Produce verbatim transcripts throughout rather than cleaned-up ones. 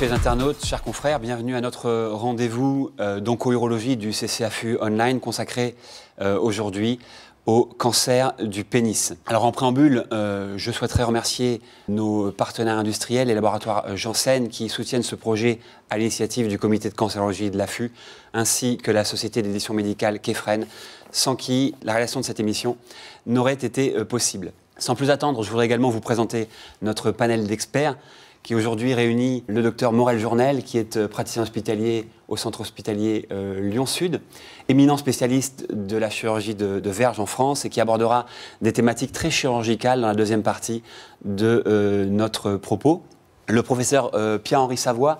messieurs les internautes, chers confrères, bienvenue à notre rendez-vous euh, d'onco-urologie du C C A F U Online consacré euh, aujourd'hui au cancer du pénis. Alors en préambule, euh, je souhaiterais remercier nos partenaires industriels, les laboratoires Janssen qui soutiennent ce projet à l'initiative du comité de cancérologie de l'A F U, ainsi que la société d'édition médicale Kefren, sans qui la réalisation de cette émission n'aurait été euh, possible. Sans plus attendre, je voudrais également vous présenter notre panel d'experts qui aujourd'hui réunit le docteur Morel-Journel, qui est praticien hospitalier au centre hospitalier euh, Lyon-Sud, éminent spécialiste de la chirurgie de, de verge en France et qui abordera des thématiques très chirurgicales dans la deuxième partie de euh, notre propos. Le professeur euh, Pierre-Henri Savoie,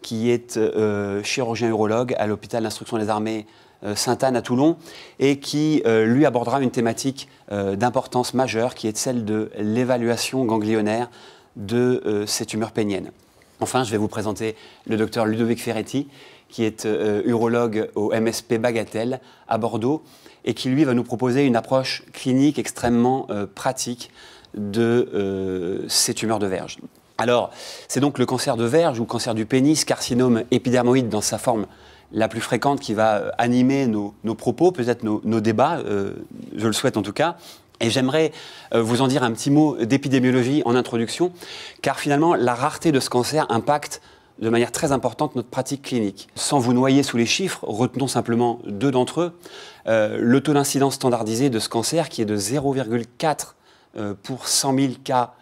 qui est euh, chirurgien urologue à l'hôpital d'instruction des armées euh, Sainte-Anne à Toulon et qui, euh, lui, abordera une thématique euh, d'importance majeure qui est celle de l'évaluation ganglionnaire de euh, ces tumeurs péniennes. Enfin, je vais vous présenter le docteur Ludovic Ferretti, qui est euh, urologue au M S P Bagatelle à Bordeaux et qui, lui, va nous proposer une approche clinique extrêmement euh, pratique de euh, ces tumeurs de verge. Alors, c'est donc le cancer de verge ou cancer du pénis, carcinome épidermoïde dans sa forme la plus fréquente qui va animer nos, nos propos, peut-être nos, nos débats, euh, je le souhaite en tout cas. Et j'aimerais vous en dire un petit mot d'épidémiologie en introduction, car finalement, la rareté de ce cancer impacte de manière très importante notre pratique clinique. Sans vous noyer sous les chiffres, retenons simplement deux d'entre eux. Euh, le taux d'incidence standardisé de ce cancer, qui est de zéro virgule quatre euh, pour cent mille cas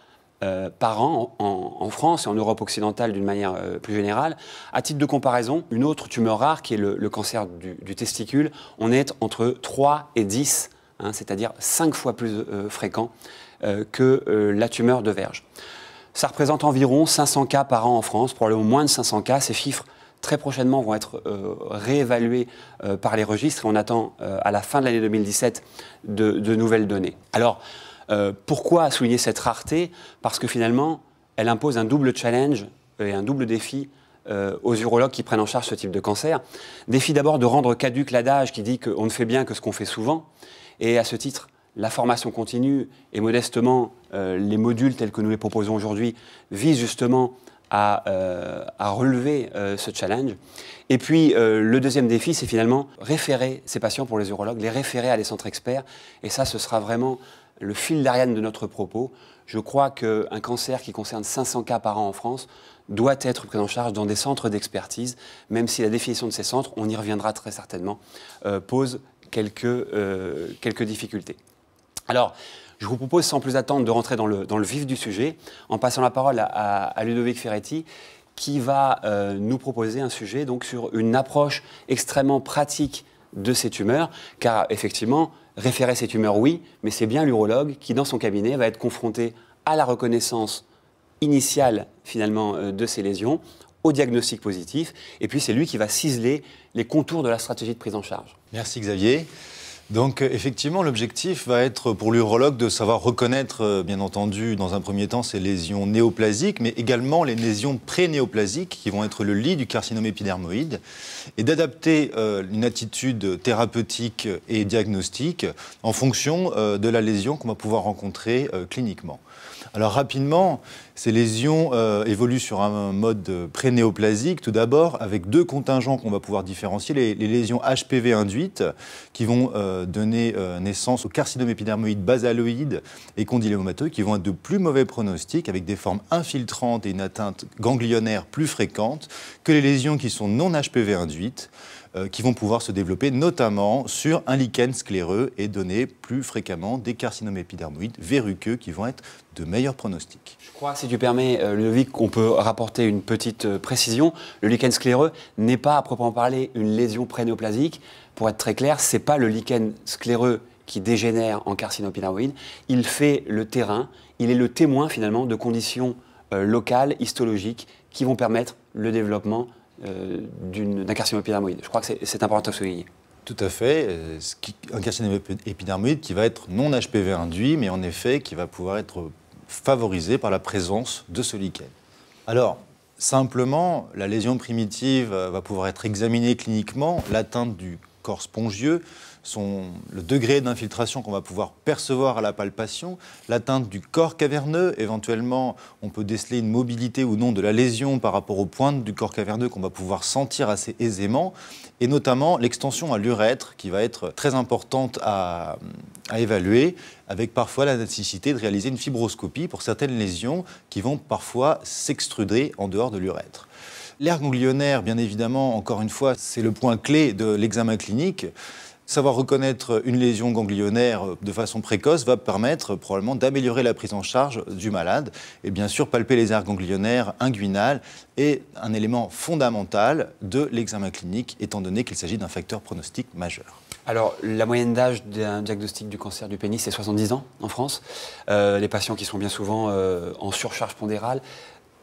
euh, par an en, en France et en Europe occidentale d'une manière euh, plus générale. À titre de comparaison, une autre tumeur rare, qui est le, le cancer du, du testicule, on est entre trois et dix, hein, c'est-à-dire cinq fois plus euh, fréquent euh, que euh, la tumeur de verge. Ça représente environ cinq cents cas par an en France, probablement moins de cinq cents cas. Ces chiffres, très prochainement, vont être euh, réévalués euh, par les registres et on attend euh, à la fin de l'année deux mille dix-sept de, de nouvelles données. Alors, euh, pourquoi souligner cette rareté? Parce que finalement, elle impose un double challenge et un double défi euh, aux urologues qui prennent en charge ce type de cancer. Défi d'abord de rendre caduque l'adage qui dit qu'on ne fait bien que ce qu'on fait souvent. Et à ce titre, la formation continue et modestement, euh, les modules tels que nous les proposons aujourd'hui visent justement à, euh, à relever euh, ce challenge. Et puis, euh, le deuxième défi, c'est finalement référer ces patients pour les urologues, les référer à des centres experts. Et ça, ce sera vraiment le fil d'Ariane de notre propos. Je crois qu'un cancer qui concerne cinq cents cas par an en France doit être pris en charge dans des centres d'expertise, même si la définition de ces centres, on y reviendra très certainement, euh, pose Quelques, euh, quelques difficultés. Alors, je vous propose sans plus attendre de rentrer dans le, dans le vif du sujet, en passant la parole à, à, à Ludovic Ferretti, qui va euh, nous proposer un sujet donc, sur une approche extrêmement pratique de ces tumeurs, car effectivement, référer ces tumeurs, oui, mais c'est bien l'urologue qui, dans son cabinet, va être confronté à la reconnaissance initiale, finalement, euh, de ces lésions, au diagnostic positif, et puis c'est lui qui va ciseler les contours de la stratégie de prise en charge. Merci Xavier. Donc effectivement, l'objectif va être pour l'urologue de savoir reconnaître, bien entendu, dans un premier temps, ces lésions néoplasiques, mais également les lésions pré-néoplasiques qui vont être le lit du carcinome épidermoïde, et d'adapter euh, une attitude thérapeutique et diagnostique en fonction euh, de la lésion qu'on va pouvoir rencontrer euh, cliniquement. Alors rapidement, ces lésions euh, évoluent sur un mode pré-néoplasique, tout d'abord avec deux contingents qu'on va pouvoir différencier, les, les lésions H P V induites qui vont euh, donner euh, naissance au carcinome épidermoïde basaloïde et condylomateux qui vont être de plus mauvais pronostics avec des formes infiltrantes et une atteinte ganglionnaire plus fréquente que les lésions qui sont non H P V induites, euh, qui vont pouvoir se développer notamment sur un lichen scléreux et donner plus fréquemment des carcinomes épidermoïdes verruqueux qui vont être de meilleurs pronostics. Je crois, si tu permets, euh, Ludovic, qu'on peut rapporter une petite euh, précision. Le lichen scléreux n'est pas, à proprement parler, une lésion prénéoplasique. Pour être très clair, ce n'est pas le lichen scléreux qui dégénère en carcinome épidermoïde. Il fait le terrain, il est le témoin, finalement, de conditions euh, locales, histologiques, qui vont permettre le développement euh, d'un carcinome épidermoïde. Je crois que c'est important à souligner. Tout à fait, un carcinome épidermoïde qui va être non H P V induit, mais en effet qui va pouvoir être favorisé par la présence de ce lichen. Alors, simplement, la lésion primitive va pouvoir être examinée cliniquement, l'atteinte du corps spongieux, son, le degré d'infiltration qu'on va pouvoir percevoir à la palpation, l'atteinte du corps caverneux, éventuellement on peut déceler une mobilité ou non de la lésion par rapport aux pointes du corps caverneux qu'on va pouvoir sentir assez aisément, et notamment l'extension à l'urètre qui va être très importante à, à évaluer, avec parfois la nécessité de réaliser une fibroscopie pour certaines lésions qui vont parfois s'extruder en dehors de l'urètre. L'aire ganglionnaire, bien évidemment, encore une fois, c'est le point clé de l'examen clinique. Savoir reconnaître une lésion ganglionnaire de façon précoce va permettre probablement d'améliorer la prise en charge du malade. Et bien sûr, palper les aires ganglionnaires inguinales est un élément fondamental de l'examen clinique, étant donné qu'il s'agit d'un facteur pronostic majeur. Alors, la moyenne d'âge d'un diagnostic du cancer du pénis, c'est soixante-dix ans en France. Euh, les patients qui sont bien souvent euh, en surcharge pondérale.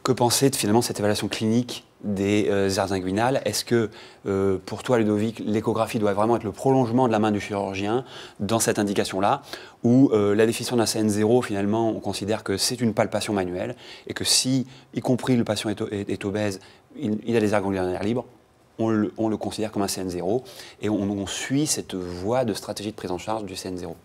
Que penser de finalement cette évaluation clinique des euh, aires inguinales? Est-ce que euh, pour toi, Ludovic, l'échographie doit vraiment être le prolongement de la main du chirurgien dans cette indication-là, ou euh, la définition d'un C N zéro, finalement, on considère que c'est une palpation manuelle et que si, y compris le patient est, est, est obèse, il, il a des aires ganglionnaires libres, on le, on le considère comme un C N zéro et on, on suit cette voie de stratégie de prise en charge du C N zéro?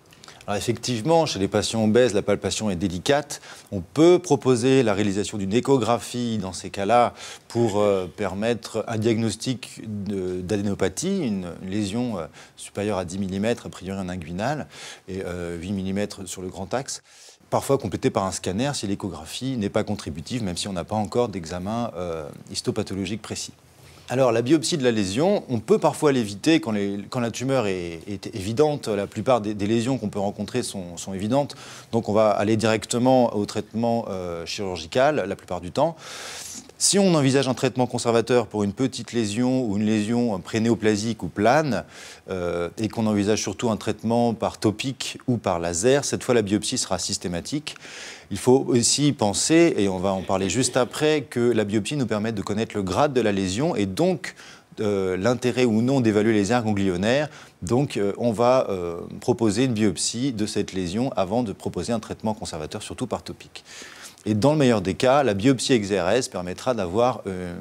Alors effectivement, chez les patients obèses, la palpation est délicate. On peut proposer la réalisation d'une échographie dans ces cas-là pour euh, permettre un diagnostic d'adénopathie, une, une lésion euh, supérieure à dix millimètres, a priori en inguinal, et euh, huit millimètres sur le grand axe. Parfois complétée par un scanner si l'échographie n'est pas contributive, même si on n'a pas encore d'examen euh, histopathologique précis. Alors, la biopsie de la lésion, on peut parfois l'éviter quand, quand la tumeur est, est évidente. La plupart des, des lésions qu'on peut rencontrer sont, sont évidentes. Donc, on va aller directement au traitement euh, chirurgical la plupart du temps. Si on envisage un traitement conservateur pour une petite lésion ou une lésion prénéoplasique ou plane, euh, et qu'on envisage surtout un traitement par topique ou par laser, cette fois la biopsie sera systématique. Il faut aussi penser, et on va en parler juste après, que la biopsie nous permet de connaître le grade de la lésion et donc euh, l'intérêt ou non d'évaluer les aires ganglionnaires. Donc euh, on va euh, proposer une biopsie de cette lésion avant de proposer un traitement conservateur, surtout par topique. Et dans le meilleur des cas, la biopsie X R S permettra d'avoir euh,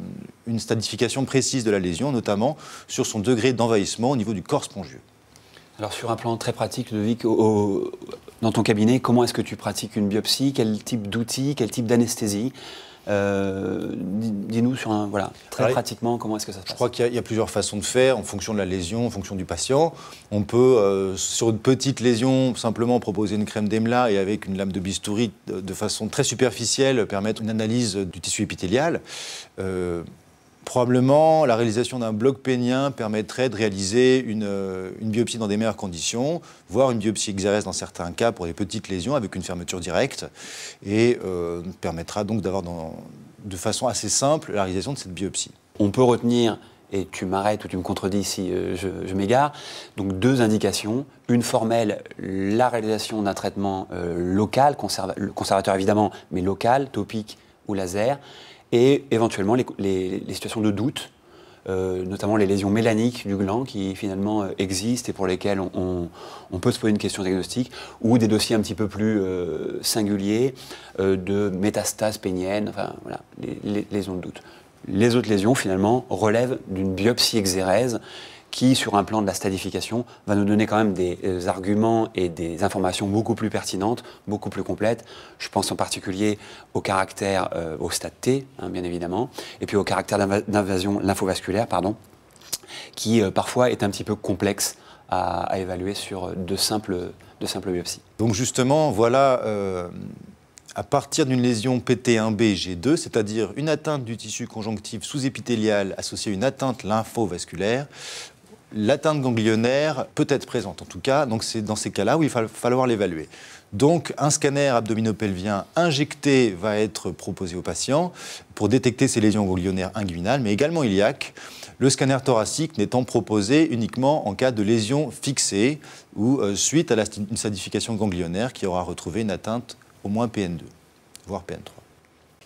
une stratification précise de la lésion, notamment sur son degré d'envahissement au niveau du corps spongieux. Alors sur un plan très pratique, Ludovic, au, au, dans ton cabinet, comment est-ce que tu pratiques une biopsie? Quel type d'outils? Quel type d'anesthésie? Euh, Dis-nous sur un voilà très Alors, pratiquement comment est-ce que ça se passe. Je crois qu'il y, y a plusieurs façons de faire en fonction de la lésion, en fonction du patient. On peut euh, sur une petite lésion simplement proposer une crème d'Emla et avec une lame de bistouri de, de façon très superficielle permettre une analyse du tissu épithélial. Euh, Probablement, la réalisation d'un bloc pénien permettrait de réaliser une, euh, une biopsie dans des meilleures conditions, voire une biopsie X R S dans certains cas pour des petites lésions avec une fermeture directe, et euh, permettra donc d'avoir de façon assez simple la réalisation de cette biopsie. On peut retenir, et tu m'arrêtes ou tu me contredis si euh, je, je m'égare, donc deux indications. Une formelle, la réalisation d'un traitement euh, local, conserva- conservateur évidemment, mais local, topique ou laser, et éventuellement les, les, les situations de doute, euh, notamment les lésions mélaniques du gland qui finalement euh, existent et pour lesquelles on, on, on peut se poser une question diagnostique, ou des dossiers un petit peu plus euh, singuliers euh, de métastases péniennes, enfin voilà, les, les lésions de doute. Les autres lésions finalement relèvent d'une biopsie exérèse qui, sur un plan de la stadification, va nous donner quand même des arguments et des informations beaucoup plus pertinentes, beaucoup plus complètes. Je pense en particulier au caractère, euh, au stade T, hein, bien évidemment, et puis au caractère d'invasion lymphovasculaire, pardon, qui euh, parfois est un petit peu complexe à, à évaluer sur de simples, de simples biopsies. Donc justement, voilà... Euh... à partir d'une lésion P T un B G deux, c'est-à-dire une atteinte du tissu conjonctif sous-épithélial associée à une atteinte lymphovasculaire, l'atteinte ganglionnaire peut être présente en tout cas, donc c'est dans ces cas-là où il va falloir l'évaluer. Donc un scanner abdominopelvien injecté va être proposé au patient pour détecter ces lésions ganglionnaires inguinales, mais également iliaques, le scanner thoracique n'étant proposé uniquement en cas de lésion fixée ou euh, suite à la, une stratification ganglionnaire qui aura retrouvé une atteinte au moins P N deux, voire P N trois.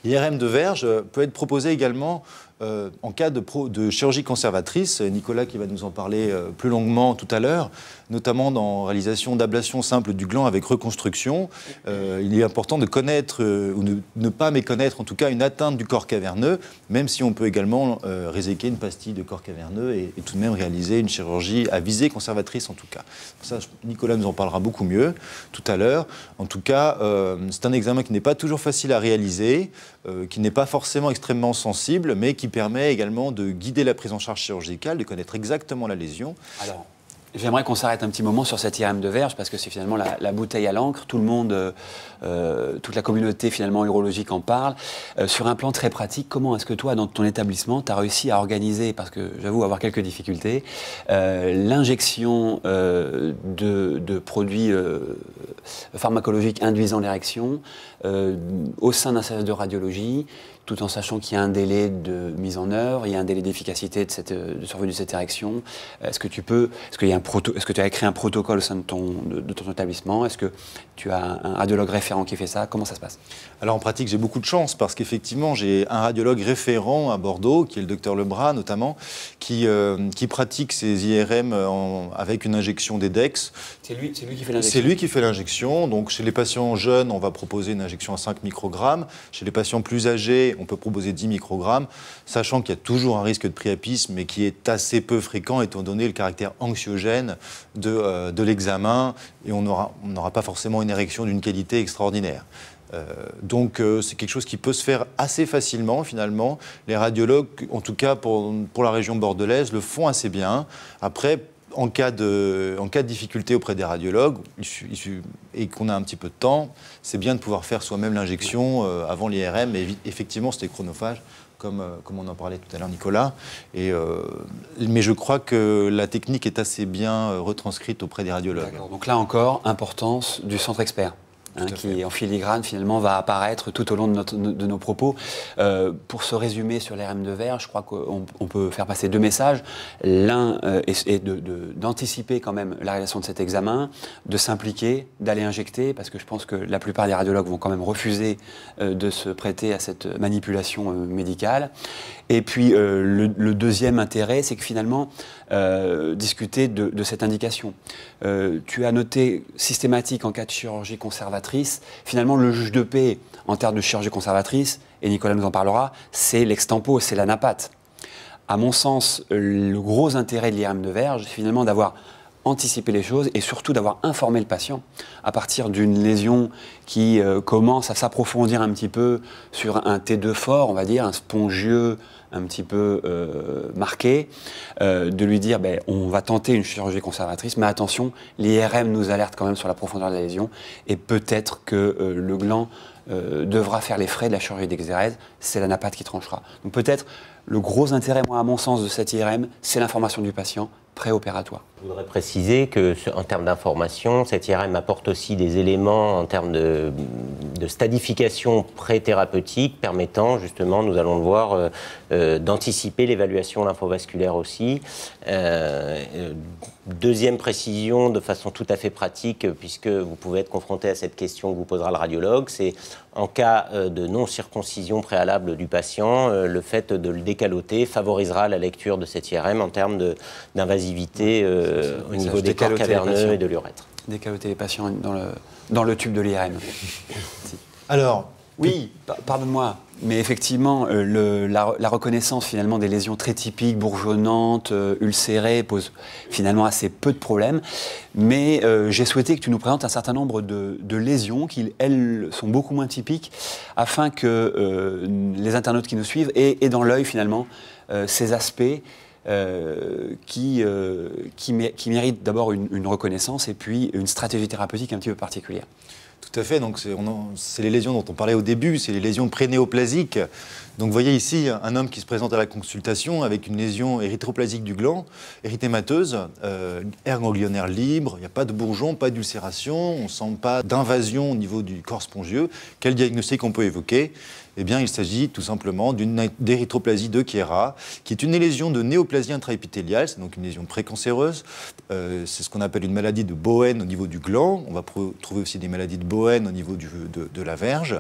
L'I R M de verge peut être proposé également euh, en cas de, pro, de chirurgie conservatrice, Nicolas qui va nous en parler euh, plus longuement tout à l'heure, notamment dans réalisation d'ablation simple du gland avec reconstruction, euh, il est important de connaître, euh, ou de ne pas méconnaître en tout cas, une atteinte du corps caverneux, même si on peut également euh, réséquer une pastille de corps caverneux et, et tout de même réaliser une chirurgie à visée conservatrice en tout cas. Pour ça, Nicolas nous en parlera beaucoup mieux tout à l'heure. En tout cas, euh, c'est un examen qui n'est pas toujours facile à réaliser, euh, qui n'est pas forcément extrêmement sensible, mais qui permet également de guider la prise en charge chirurgicale, de connaître exactement la lésion. Alors, j'aimerais qu'on s'arrête un petit moment sur cette I R M de Verges, parce que c'est finalement la, la bouteille à l'encre. Tout le monde, euh, toute la communauté finalement urologique en parle. Euh, sur un plan très pratique, comment est-ce que toi, dans ton établissement, tu as réussi à organiser, parce que j'avoue avoir quelques difficultés, euh, l'injection euh, de, de produits euh, pharmacologiques induisant l'érection euh, au sein d'un service de radiologie, tout en sachant qu'il y a un délai de mise en œuvre, il y a un délai d'efficacité de, de survenue de cette érection. Est-ce que tu peux, est-ce qu'il y a un proto, est-ce que tu as créé un protocole au sein de ton, de, de ton établissement? Est-ce que tu as un radiologue référent qui fait ça? Comment ça se passe? Alors en pratique, j'ai beaucoup de chance parce qu'effectivement, j'ai un radiologue référent à Bordeaux, qui est le docteur Lebras notamment, qui, euh, qui pratique ces I R M en, avec une injection d'Edex. C'est lui, c'est lui qui fait l'injection? C'est lui qui fait l'injection. Donc chez les patients jeunes, on va proposer une injection à cinq microgrammes. Chez les patients plus âgés, on peut proposer dix microgrammes, sachant qu'il y a toujours un risque de priapisme, mais qui est assez peu fréquent, étant donné le caractère anxiogène de, euh, de l'examen, et on n'aura on aura pas forcément une érection d'une qualité extraordinaire. Euh, donc euh, c'est quelque chose qui peut se faire assez facilement, finalement. Les radiologues, en tout cas pour, pour la région bordelaise, le font assez bien. Après, en cas de, en cas de difficulté auprès des radiologues et qu'on a un petit peu de temps, c'est bien de pouvoir faire soi-même l'injection avant l'I R M. Et effectivement, c'était chronophage, comme, comme on en parlait tout à l'heure, Nicolas. Et, euh, mais je crois que la technique est assez bien retranscrite auprès des radiologues. Donc là encore, importance du centre expert. Hein, qui en filigrane finalement va apparaître tout au long de, notre, de nos propos. Euh, pour se résumer sur l'I R M de Verges, je crois qu'on on peut faire passer deux messages. L'un euh, est, est d'anticiper quand même la réalisation de cet examen, de s'impliquer, d'aller injecter, parce que je pense que la plupart des radiologues vont quand même refuser euh, de se prêter à cette manipulation euh, médicale. Et puis euh, le, le deuxième intérêt, c'est que finalement, euh, discuter de, de cette indication. Euh, tu as noté systématique en cas de chirurgie conservatrice. Finalement, le juge de paix en termes de chirurgie conservatrice, et Nicolas nous en parlera, c'est l'extempo, c'est l'anapath. À mon sens, le gros intérêt de l'I R M de Verges, c'est finalement d'avoir anticipé les choses et surtout d'avoir informé le patient à partir d'une lésion qui euh, commence à s'approfondir un petit peu sur un T deux fort, on va dire, un spongieux un petit peu euh, marqué, euh, de lui dire ben, on va tenter une chirurgie conservatrice, mais attention, l'I R M nous alerte quand même sur la profondeur de la lésion, et peut-être que euh, le gland euh, devra faire les frais de la chirurgie d'exérèse, c'est l'anapath qui tranchera. Donc peut-être le gros intérêt, moi, à mon sens, de cette I R M, c'est l'information du patient préopératoire. Je voudrais préciser qu'en termes d'information, cette I R M apporte aussi des éléments en termes de, de stadification pré-thérapeutique permettant justement, nous allons le voir, euh, euh, d'anticiper l'évaluation lymphovasculaire aussi. Euh, euh, Deuxième précision, de façon tout à fait pratique, puisque vous pouvez être confronté à cette question que vous posera le radiologue, c'est en cas de non-circoncision préalable du patient, le fait de le décaloter favorisera la lecture de cette I R M en termes d'invasivité euh, au niveau des corps caverneux et de l'urètre. Décaloter les patients dans le, dans le tube de l'I R M. Si. Alors, oui, pardonne-moi. Mais effectivement, euh, le, la, la reconnaissance finalement des lésions très typiques, bourgeonnantes, euh, ulcérées, pose finalement assez peu de problèmes. Mais euh, j'ai souhaité que tu nous présentes un certain nombre de, de lésions qui, elles, sont beaucoup moins typiques, afin que euh, les internautes qui nous suivent aient, aient dans l'œil finalement euh, ces aspects euh, qui, euh, qui, mé qui méritent d'abord une, une reconnaissance et puis une stratégie thérapeutique un petit peu particulière. Tout à fait, donc c'est les lésions dont on parlait au début, c'est les lésions prénéoplasiques. Donc vous voyez ici un homme qui se présente à la consultation avec une lésion érythroplasique du gland, érythémateuse, euh, aire ganglionnaire libre, il n'y a pas de bourgeon, pas d'ulcération, on ne sent pas d'invasion au niveau du corps spongieux. Quel diagnostic on peut évoquer? Eh bien, il s'agit tout simplement d'une érythroplasie de Chiera, qui est une lésion de néoplasie intraépithéliale, c'est donc une lésion précancéreuse. Euh, c'est ce qu'on appelle une maladie de Bowen au niveau du gland. On va trouver aussi des maladies de Bowen au niveau du, de, de la verge.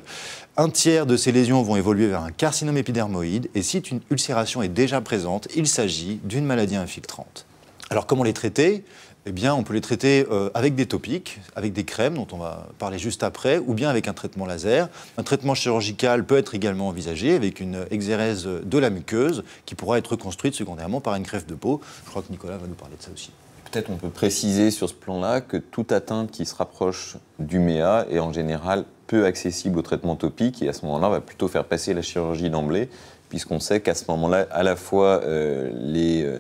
Un tiers de ces lésions vont évoluer vers un carcinome épidermoïde, et si une ulcération est déjà présente, il s'agit d'une maladie infiltrante. Alors, comment les traiter ? Eh bien, on peut les traiter euh, avec des topiques, avec des crèmes dont on va parler juste après, ou bien avec un traitement laser. Un traitement chirurgical peut être également envisagé avec une exérèse de la muqueuse qui pourra être reconstruite secondairement par une greffe de peau. Je crois que Nicolas va nous parler de ça aussi. Peut-être on peut préciser sur ce plan-là que toute atteinte qui se rapproche du méa est en général peu accessible au traitement topique et à ce moment-là, on va plutôt faire passer la chirurgie d'emblée puisqu'on sait qu'à ce moment-là, à la fois euh, les... Euh,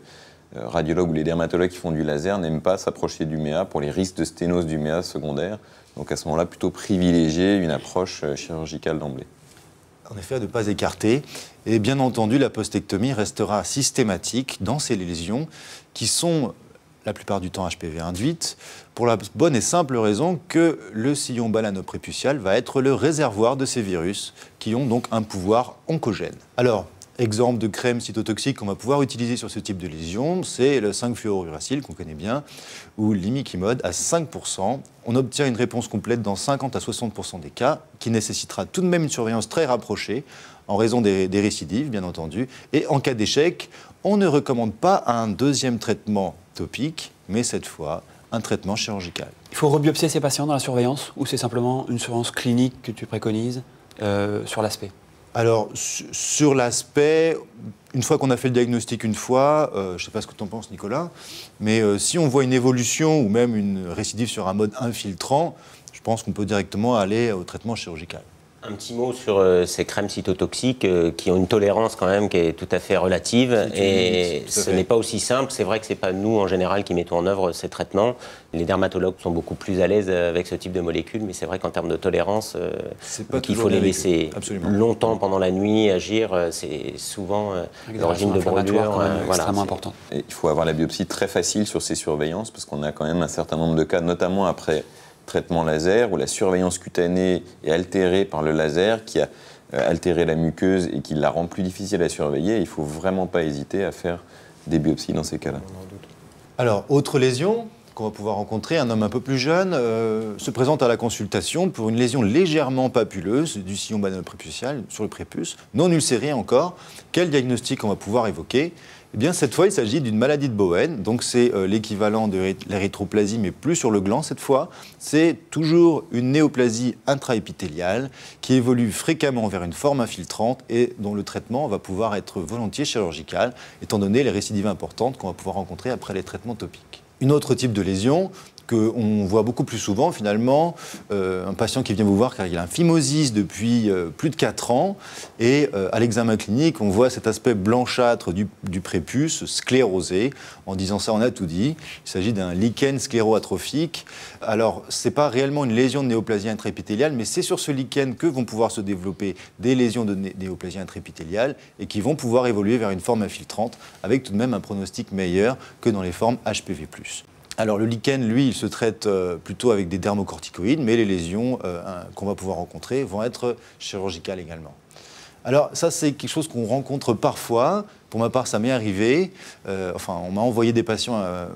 radiologues ou les dermatologues qui font du laser n'aiment pas s'approcher du méa pour les risques de sténose du méa secondaire. Donc à ce moment-là, plutôt privilégier une approche chirurgicale d'emblée. En effet, à ne pas écarter. Et bien entendu, la postectomie restera systématique dans ces lésions qui sont la plupart du temps H P V induites, pour la bonne et simple raison que le sillon balano-prépucial va être le réservoir de ces virus qui ont donc un pouvoir oncogène. Alors, exemple de crème cytotoxique qu'on va pouvoir utiliser sur ce type de lésion, c'est le cinq-fluoruracile qu'on connaît bien, ou l'imikimod à cinq pour cent. On obtient une réponse complète dans cinquante à soixante pour cent des cas, qui nécessitera tout de même une surveillance très rapprochée, en raison des, des récidives, bien entendu. Et en cas d'échec, on ne recommande pas un deuxième traitement topique, mais cette fois, un traitement chirurgical. Il faut rebiopsier ces patients dans la surveillance, ou c'est simplement une surveillance clinique que tu préconises euh, sur l'aspect ? Alors, sur l'aspect, une fois qu'on a fait le diagnostic une fois, euh, je ne sais pas ce que tu en penses, Nicolas, mais euh, si on voit une évolution ou même une récidive sur un mode infiltrant, je pense qu'on peut directement aller au traitement chirurgical. Un petit mot sur euh, ces crèmes cytotoxiques euh, qui ont une tolérance quand même qui est tout à fait relative et minute, ce n'est pas aussi simple. C'est vrai que ce n'est pas nous en général qui mettons en œuvre ces traitements. Les dermatologues sont beaucoup plus à l'aise avec ce type de molécules, mais c'est vrai qu'en termes de tolérance, euh, il faut les laisser longtemps pendant la nuit agir. Euh, c'est souvent euh, l'origine de brûlures euh, voilà, extrêmement important. Et il faut avoir la biopsie très facile sur ces surveillances parce qu'on a quand même un certain nombre de cas, notamment après traitement laser, où la surveillance cutanée est altérée par le laser qui a altéré la muqueuse et qui la rend plus difficile à surveiller. Il ne faut vraiment pas hésiter à faire des biopsies dans ces cas-là. Alors, autre lésion qu'on va pouvoir rencontrer, un homme un peu plus jeune euh, se présente à la consultation pour une lésion légèrement papuleuse du sillon banano-prépucial sur le prépuce, non ulcérée encore. Quel diagnostic on va pouvoir évoquer ? Eh bien, cette fois, il s'agit d'une maladie de Bowen, donc c'est euh, l'équivalent de l'érythroplasie, mais plus sur le gland cette fois. C'est toujours une néoplasie intraépithéliale qui évolue fréquemment vers une forme infiltrante et dont le traitement va pouvoir être volontiers chirurgical, étant donné les récidives importantes qu'on va pouvoir rencontrer après les traitements topiques. Une autre type de lésion qu'on voit beaucoup plus souvent, finalement, euh, un patient qui vient vous voir car il a un phimosis depuis euh, plus de quatre ans, et euh, à l'examen clinique, on voit cet aspect blanchâtre du, du prépuce, sclérosé. En disant ça, on a tout dit. Il s'agit d'un lichen scléroatrophique. Alors, ce n'est pas réellement une lésion de néoplasie intraépithéliale, mais c'est sur ce lichen que vont pouvoir se développer des lésions de né néoplasie intraépithéliale et qui vont pouvoir évoluer vers une forme infiltrante, avec tout de même un pronostic meilleur que dans les formes H P V plus. Alors le lichen, lui, il se traite plutôt avec des dermocorticoïdes, mais les lésions euh, qu'on va pouvoir rencontrer vont être chirurgicales également. Alors ça, c'est quelque chose qu'on rencontre parfois. Pour ma part, ça m'est arrivé. Euh, enfin, on m'a envoyé des patients à,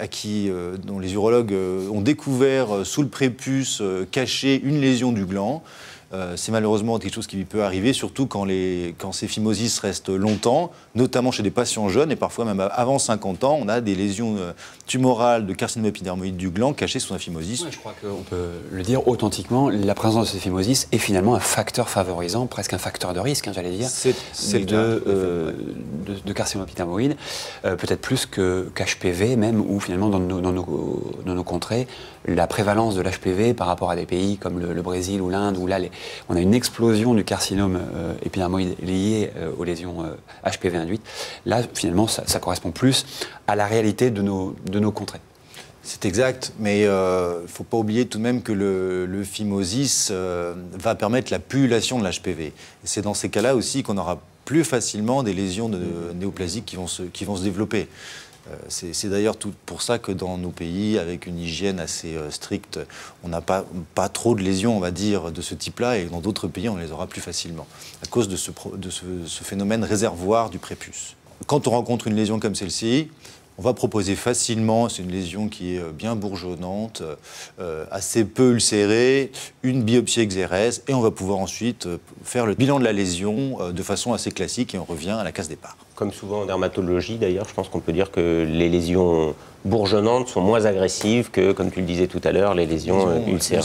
à qui, euh, dont les urologues euh, ont découvert euh, sous le prépuce euh, caché une lésion du gland. Euh, c'est malheureusement quelque chose qui peut arriver, surtout quand, les, quand ces phimosis restent longtemps, notamment chez des patients jeunes, et parfois même avant cinquante ans, on a des lésions tumorales de carcinome épidermoïde du gland cachées sous un phimosis. Ouais, je crois qu'on peut le dire authentiquement, la présence de ces phimosis est finalement un facteur favorisant, presque un facteur de risque, hein, j'allais dire, c'est, c'est de, euh, de, de carcinome épidermoïde, euh, peut-être plus que, qu'H P V même, où finalement dans nos, dans nos, dans nos contrées, la prévalence de l'H P V par rapport à des pays comme le, le Brésil ou l'Inde, où là les, on a une explosion du carcinome euh, épidermoïde lié euh, aux lésions euh, H P V induites. Là, finalement, ça, ça correspond plus à la réalité de nos, de nos contrées. C'est exact, mais il euh, ne faut pas oublier tout de même que le, le phimosis euh, va permettre la pullulation de l'H P V. C'est dans ces cas-là aussi qu'on aura plus facilement des lésions de, de néoplasiques qui vont se, qui vont se développer. C'est d'ailleurs tout pour ça que dans nos pays, avec une hygiène assez stricte, on n'a pas, pas trop de lésions, on va dire, de ce type-là, et dans d'autres pays, on les aura plus facilement, à cause de ce, de ce, ce phénomène réservoir du prépuce. Quand on rencontre une lésion comme celle-ci, on va proposer facilement, c'est une lésion qui est bien bourgeonnante, euh, assez peu ulcérée, une biopsie exérèse, et on va pouvoir ensuite faire le bilan de la lésion euh, de façon assez classique, et on revient à la case départ. Comme souvent en dermatologie d'ailleurs, je pense qu'on peut dire que les lésions bourgeonnantes sont moins agressives que, comme tu le disais tout à l'heure, les lésions, lésions ulcérées,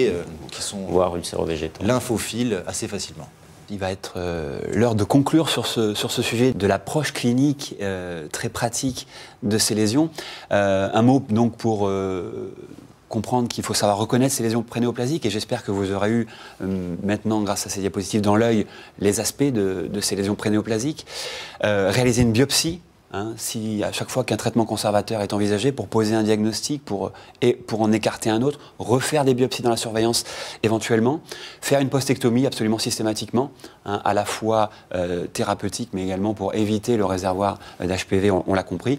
ulcérées euh, qui sont voire ulcéro-végétales, lymphophiles assez facilement. Il va être euh, l'heure de conclure sur ce, sur ce sujet de l'approche clinique euh, très pratique de ces lésions. Euh, un mot donc pour euh, comprendre qu'il faut savoir reconnaître ces lésions prénéoplasiques, et j'espère que vous aurez eu euh, maintenant, grâce à ces diapositives, dans l'œil les aspects de, de ces lésions prénéoplasiques. Euh, réaliser une biopsie, hein, si à chaque fois qu'un traitement conservateur est envisagé, pour poser un diagnostic, pour, et pour en écarter un autre, refaire des biopsies dans la surveillance éventuellement, faire une postectomie absolument systématiquement, hein, à la fois euh, thérapeutique mais également pour éviter le réservoir d'H P V, on, on l'a compris.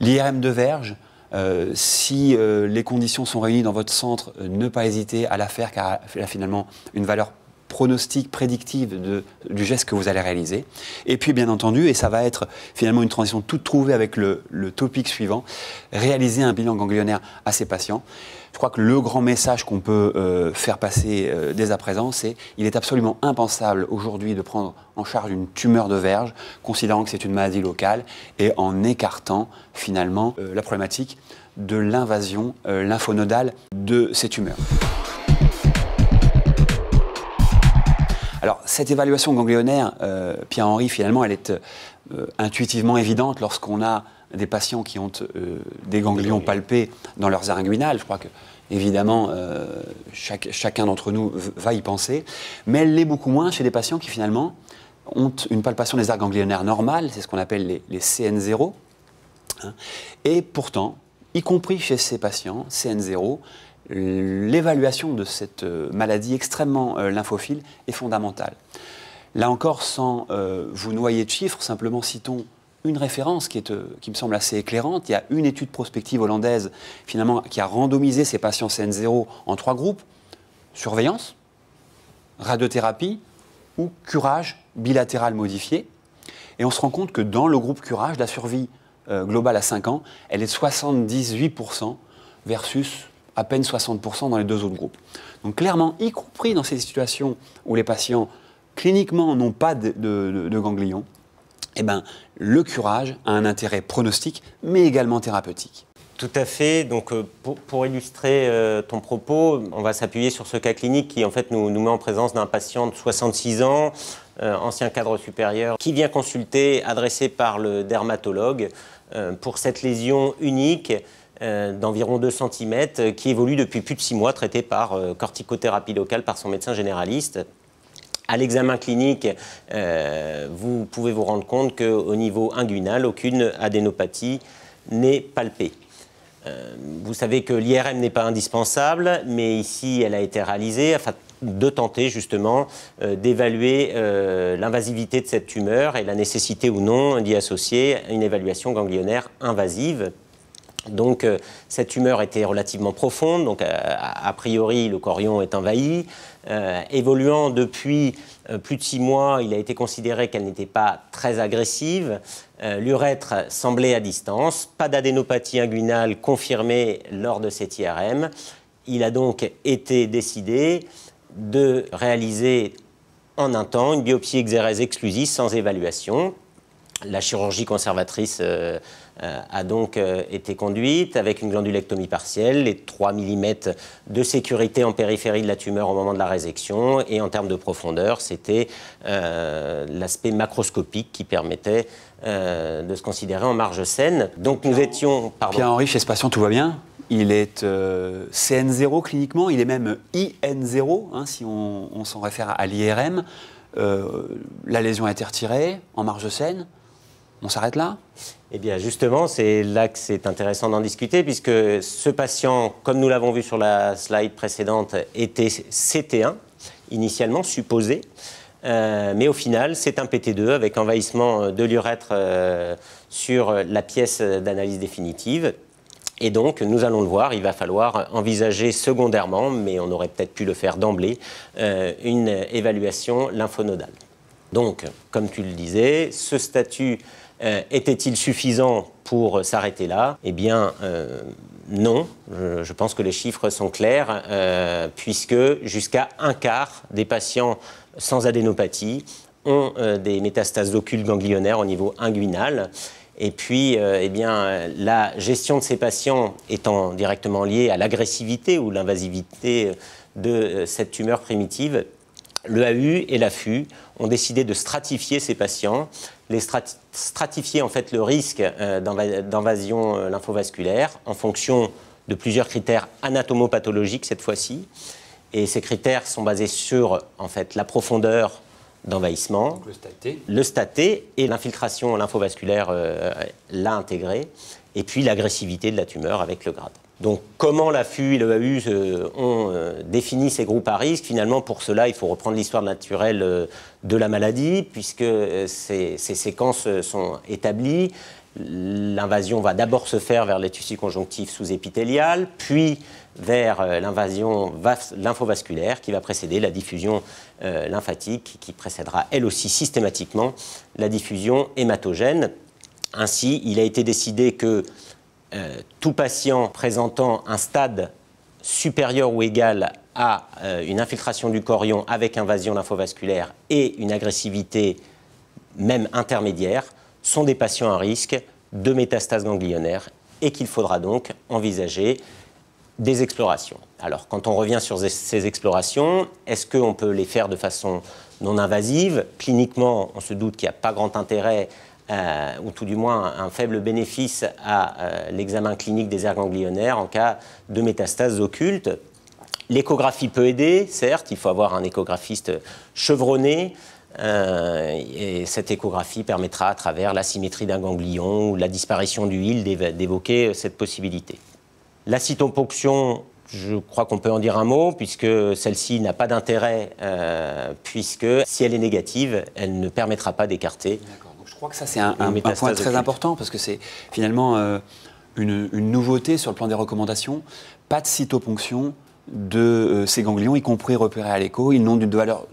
L'I R M de verge, euh, si euh, les conditions sont réunies dans votre centre, euh, ne pas hésiter à la faire, car elle a finalement une valeur pronostic prédictive de, du geste que vous allez réaliser. Et puis bien entendu, et ça va être finalement une transition toute trouvée avec le, le topic suivant, réaliser un bilan ganglionnaire à ces patients. Je crois que le grand message qu'on peut euh, faire passer euh, dès à présent, c'est qu'il est absolument impensable aujourd'hui de prendre en charge une tumeur de verge, considérant que c'est une maladie locale, et en écartant finalement euh, la problématique de l'invasion euh, lymphonodale de ces tumeurs. Alors, cette évaluation ganglionnaire, euh, Pierre-Henri, finalement, elle est euh, intuitivement évidente lorsqu'on a des patients qui ont euh, des ganglions palpés dans leurs aringuinales. Je crois que, évidemment, euh, chaque, chacun d'entre nous va y penser. Mais elle l'est beaucoup moins chez des patients qui, finalement, ont une palpation des aires ganglionnaires normales, c'est ce qu'on appelle les, les C N zéro. Hein. Et pourtant, y compris chez ces patients, C N zéro, l'évaluation de cette maladie extrêmement euh, lymphophile est fondamentale. Là encore, sans euh, vous noyer de chiffres, simplement citons une référence qui, est, euh, qui me semble assez éclairante. Il y a une étude prospective hollandaise, finalement, qui a randomisé ces patients C N zéro en trois groupes: surveillance, radiothérapie ou curage bilatéral modifié. Et on se rend compte que dans le groupe curage, la survie euh, globale à cinq ans, elle est de soixante-dix-huit pour cent versus à peine soixante pour cent dans les deux autres groupes. Donc clairement, y compris dans ces situations où les patients cliniquement n'ont pas de, de, de ganglions, eh ben, le curage a un intérêt pronostique, mais également thérapeutique. Tout à fait. Donc pour, pour illustrer euh, ton propos, on va s'appuyer sur ce cas clinique qui en fait nous, nous met en présence d'un patient de soixante-six ans, euh, ancien cadre supérieur, qui vient consulter, adressé par le dermatologue, euh, pour cette lésion unique d'environ deux centimètres, qui évolue depuis plus de six mois, traité par corticothérapie locale par son médecin généraliste. À l'examen clinique, euh, vous pouvez vous rendre compte qu'au niveau inguinal, aucune adénopathie n'est palpée. Euh, vous savez que l'I R M n'est pas indispensable, mais ici, elle a été réalisée afin de tenter justement euh, d'évaluer euh, l'invasivité de cette tumeur et la nécessité ou non d'y associer une évaluation ganglionnaire invasive. Donc euh, cette tumeur était relativement profonde, donc euh, a priori le corion est envahi. Euh, évoluant depuis euh, plus de six mois, il a été considéré qu'elle n'était pas très agressive. Euh, L'urètre semblait à distance, pas d'adénopathie inguinale confirmée lors de cet I R M. Il a donc été décidé de réaliser en un temps une biopsie exérèse exclusive sans évaluation. La chirurgie conservatrice euh, euh, a donc euh, été conduite avec une glandulectomie partielle, les trois millimètres de sécurité en périphérie de la tumeur au moment de la résection, et en termes de profondeur, c'était euh, l'aspect macroscopique qui permettait euh, de se considérer en marge saine. Donc nous étions... Pierre-Henri, chez ce patient, tout va bien? Il est euh, C N zéro cliniquement, il est même I N zéro, hein, si on, on s'en réfère à l'I R M. Euh, la lésion a été retirée en marge saine. On s'arrête là? Eh bien justement, c'est là que c'est intéressant d'en discuter, puisque ce patient, comme nous l'avons vu sur la slide précédente, était C T un, initialement supposé. Euh, mais au final, c'est un P T deux avec envahissement de l'urètre euh, sur la pièce d'analyse définitive. Et donc, nous allons le voir, il va falloir envisager secondairement, mais on aurait peut-être pu le faire d'emblée, euh, une évaluation lymphnodale. Donc, comme tu le disais, ce statut euh, était-il suffisant pour s'arrêter là? Eh bien, euh, non. Je, je pense que les chiffres sont clairs, euh, puisque jusqu'à un quart des patients sans adénopathie ont euh, des métastases occultes ganglionnaires au niveau inguinal. Et puis, euh, eh bien, la gestion de ces patients étant directement liée à l'agressivité ou l'invasivité de euh, cette tumeur primitive, le A U et l'A F U ont décidé de stratifier ces patients, les strat- stratifier en fait le risque euh, d'invasion euh, lymphovasculaire en fonction de plusieurs critères anatomopathologiques cette fois-ci. Et ces critères sont basés sur en fait la profondeur d'envahissement, le staté. le staté et l'infiltration lymphovasculaire euh, l'a intégré, et puis l'agressivité de la tumeur avec le grade. Donc comment l'A F U et le A U euh, ont euh, défini ces groupes à risque? Finalement, pour cela, il faut reprendre l'histoire naturelle euh, de la maladie, puisque euh, ces, ces séquences euh, sont établies. L'invasion va d'abord se faire vers les tissus conjonctifs sous-épithéliales, puis vers l'invasion lymphovasculaire qui va précéder la diffusion euh, lymphatique, qui précédera elle aussi systématiquement la diffusion hématogène. Ainsi, il a été décidé que euh, tout patient présentant un stade supérieur ou égal à euh, une infiltration du chorion avec invasion lymphovasculaire et une agressivité même intermédiaire sont des patients à risque de métastases ganglionnaires et qu'il faudra donc envisager des explorations. Alors, quand on revient sur ces explorations, est-ce qu'on peut les faire de façon non invasive? Cliniquement, on se doute qu'il n'y a pas grand intérêt, euh, ou tout du moins un faible bénéfice à euh, l'examen clinique des aires ganglionnaires en cas de métastases occultes. L'échographie peut aider, certes, il faut avoir un échographiste chevronné, Euh, et cette échographie permettra, à travers l'asymétrie d'un ganglion ou la disparition du hile, d'évoquer cette possibilité. La cytoponction, je crois qu'on peut en dire un mot, puisque celle-ci n'a pas d'intérêt, euh, puisque si elle est négative, elle ne permettra pas d'écarter. D'accord, donc je crois que ça c'est un, un, un point très important, parce que c'est finalement euh, une, une nouveauté sur le plan des recommandations. Pas de cytoponction de euh, ces ganglions, y compris repérés à l'écho. Ils n'ont d'une valeur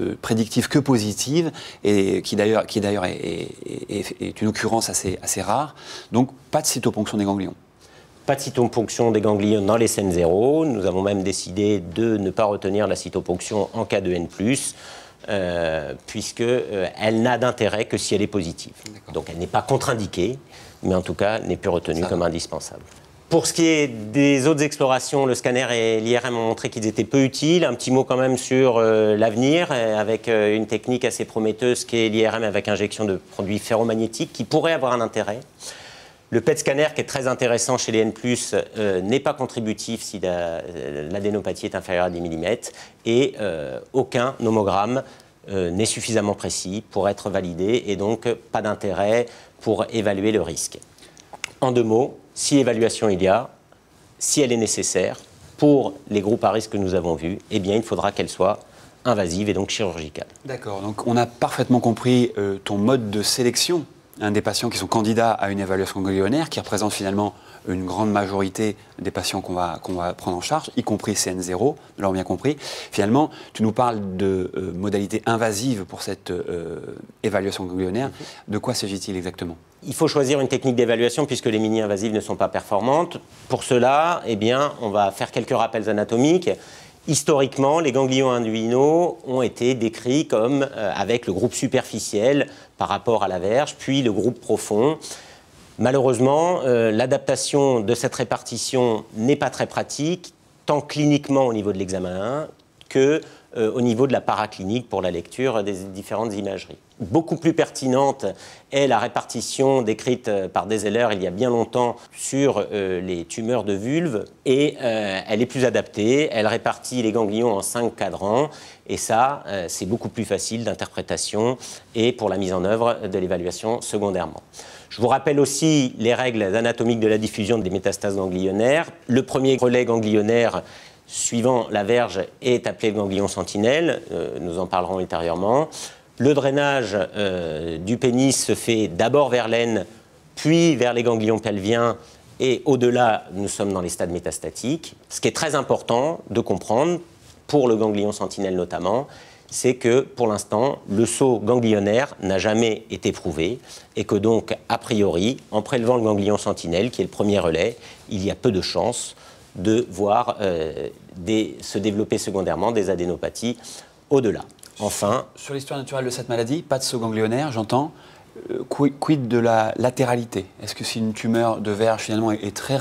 euh, prédictive que positive, et qui d'ailleurs qui d'ailleurs est, est, est, est une occurrence assez, assez rare. Donc pas de cytoponction des ganglions. Pas de cytoponction des ganglions dans les scènes zéro. Nous avons même décidé de ne pas retenir la cytoponction en cas de N plus, euh, puisqu'elle euh, n'a d'intérêt que si elle est positive. Donc elle n'est pas contre-indiquée, mais en tout cas n'est plus retenue Ça. comme indispensable. Pour ce qui est des autres explorations, le scanner et l'I R M ont montré qu'ils étaient peu utiles. Un petit mot quand même sur euh, l'avenir, avec euh, une technique assez prometteuse qui est l'I R M avec injection de produits ferromagnétiques qui pourrait avoir un intérêt. Le P E T scanner, qui est très intéressant chez les N plus, euh, n'est pas contributif si l'adénopathie la, est inférieure à dix millimètres, et euh, aucun nomogramme euh, n'est suffisamment précis pour être validé, et donc pas d'intérêt pour évaluer le risque. En deux mots, si évaluation il y a, si elle est nécessaire, pour les groupes à risque que nous avons vus, eh bien, il faudra qu'elle soit invasive et donc chirurgicale. D'accord, donc on a parfaitement compris euh, ton mode de sélection hein, des patients qui sont candidats à une évaluation ganglionnaire, qui représente finalement une grande majorité des patients qu'on va, qu'on va prendre en charge, y compris C N zéro, nous l'avons bien compris. Finalement, tu nous parles de euh, modalité invasive pour cette euh, évaluation ganglionnaire. Mm-hmm. De quoi s'agit-il exactement ? Il faut choisir une technique d'évaluation puisque les mini-invasives ne sont pas performantes. Pour cela, eh bien, on va faire quelques rappels anatomiques. Historiquement, les ganglions inguinaux ont été décrits comme euh, avec le groupe superficiel par rapport à la verge, puis le groupe profond. Malheureusement, euh, l'adaptation de cette répartition n'est pas très pratique, tant cliniquement au niveau de l'examen que euh, au niveau de la paraclinique pour la lecture des différentes imageries. Beaucoup plus pertinente est la répartition décrite par Deseller il y a bien longtemps sur euh, les tumeurs de vulve, et euh, elle est plus adaptée, elle répartit les ganglions en cinq cadrans, et ça euh, c'est beaucoup plus facile d'interprétation et pour la mise en œuvre de l'évaluation secondairement. Je vous rappelle aussi les règles anatomiques de la diffusion des métastases ganglionnaires. Le premier relais ganglionnaire suivant la verge est appelé le ganglion sentinelle, euh, nous en parlerons ultérieurement. Le drainage euh, du pénis se fait d'abord vers l'aine, puis vers les ganglions pelviens, et au-delà, nous sommes dans les stades métastatiques. Ce qui est très important de comprendre, pour le ganglion sentinelle notamment, c'est que, pour l'instant, le saut ganglionnaire n'a jamais été prouvé et que donc, a priori, en prélevant le ganglion sentinelle, qui est le premier relais, il y a peu de chances de voir euh, des, se développer secondairement des adénopathies au-delà. Enfin... Sur l'histoire naturelle de cette maladie, pas de saut ganglionnaire, j'entends. Euh, quid de la latéralité? Est-ce que si une tumeur de verge, finalement, est très,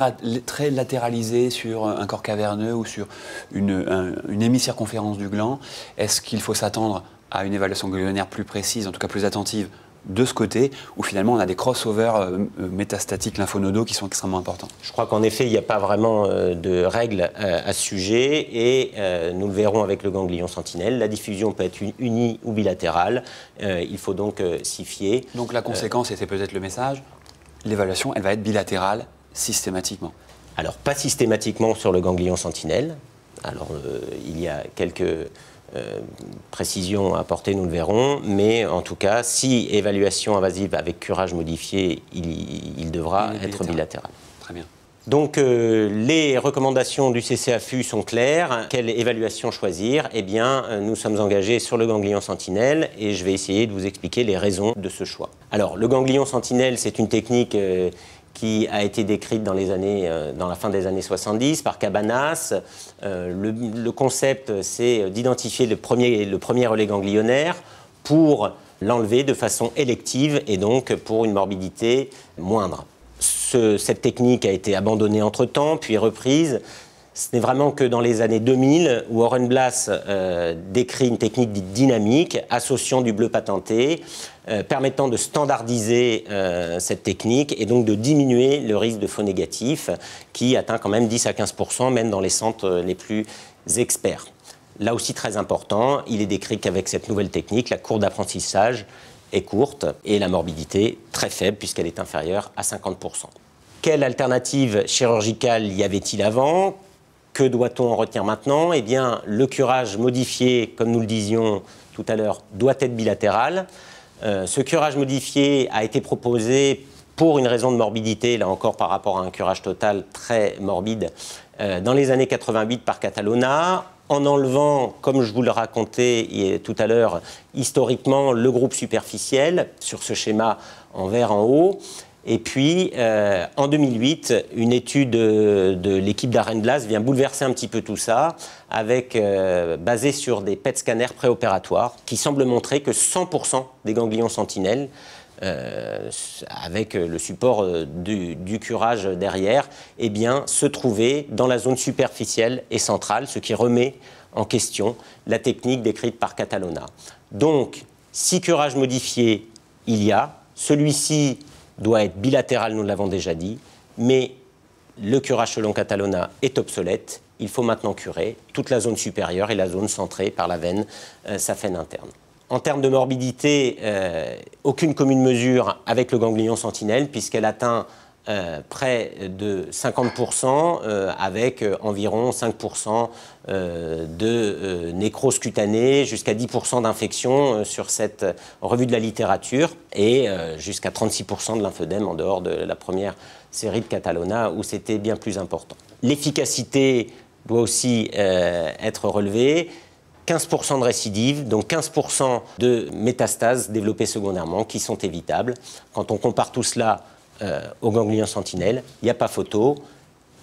très latéralisée sur un corps caverneux ou sur une, un, une hémicirconférence du gland, est-ce qu'il faut s'attendre à une évaluation ganglionnaire plus précise, en tout cas plus attentive, de ce côté, où finalement on a des crossovers métastatiques lymphonodos qui sont extrêmement importants? Je crois qu'en effet, il n'y a pas vraiment de règles à ce sujet, et nous le verrons avec le ganglion sentinelle. La diffusion peut être unie ou bilatérale, il faut donc s'y fier. Donc la conséquence, c'était peut-être le message, l'évaluation, elle va être bilatérale systématiquement? Alors, pas systématiquement sur le ganglion sentinelle. Alors, il y a quelques... Euh, précision à apporter, nous le verrons, mais en tout cas, si évaluation invasive avec curage modifié, il, il devra il être bilatéral. bilatéral. Très bien. Donc, euh, les recommandations du C C A F U sont claires. Quelle évaluation choisir? Eh bien, nous sommes engagés sur le ganglion sentinelle et je vais essayer de vous expliquer les raisons de ce choix. Alors, le ganglion sentinelle, c'est une technique euh, qui a été décrite dans, les années, dans la fin des années soixante-dix par Cabanas. Euh, le, le concept, c'est d'identifier le premier, le premier relais ganglionnaire pour l'enlever de façon élective et donc pour une morbidité moindre. Ce, cette technique a été abandonnée entre-temps, puis reprise. Ce n'est vraiment que dans les années deux mille où Horenblas euh, décrit une technique dite dynamique, associant du bleu patenté, euh, permettant de standardiser euh, cette technique et donc de diminuer le risque de faux négatif qui atteint quand même dix à quinze pour cent, même dans les centres les plus experts. Là aussi très important, il est décrit qu'avec cette nouvelle technique, la courbe d'apprentissage est courte et la morbidité très faible puisqu'elle est inférieure à cinquante pour cent. Quelle alternative chirurgicale y avait-il avant ? Que doit-on en retenir maintenant? Eh bien, le curage modifié, comme nous le disions tout à l'heure, doit être bilatéral. Euh, ce curage modifié a été proposé pour une raison de morbidité, là encore par rapport à un curage total très morbide, euh, dans les années quatre-vingt-huit par Catalona, en enlevant, comme je vous le racontais tout à l'heure, historiquement le groupe superficiel, sur ce schéma en vert en haut. Et puis, euh, en deux mille huit, une étude de, de l'équipe d'Arendlas vient bouleverser un petit peu tout ça, avec, euh, basée sur des P E T scanners préopératoires, qui semblent montrer que cent pour cent des ganglions sentinelles, euh, avec le support du, du curage derrière, eh bien, se trouvaient dans la zone superficielle et centrale, ce qui remet en question la technique décrite par Catalona. Donc, si curage modifié, il y a, celui-ci... doit être bilatéral, nous l'avons déjà dit, mais le curage selon Catalona est obsolète. Il faut maintenant curer toute la zone supérieure et la zone centrée par la veine euh, saphène interne. En termes de morbidité, euh, aucune commune mesure avec le ganglion sentinelle puisqu'elle atteint euh, près de cinquante pour cent euh, avec environ cinq pour cent euh, de euh, nécrose cutanée, jusqu'à dix pour cent d'infection euh, sur cette revue de la littérature et euh, jusqu'à trente-six pour cent de lymphœdème en dehors de la première série de Catalona où c'était bien plus important. L'efficacité doit aussi euh, être relevée. quinze pour cent de récidives, donc quinze pour cent de métastases développées secondairement qui sont évitables. Quand on compare tout cela Euh, au ganglion sentinelle, il n'y a pas photo.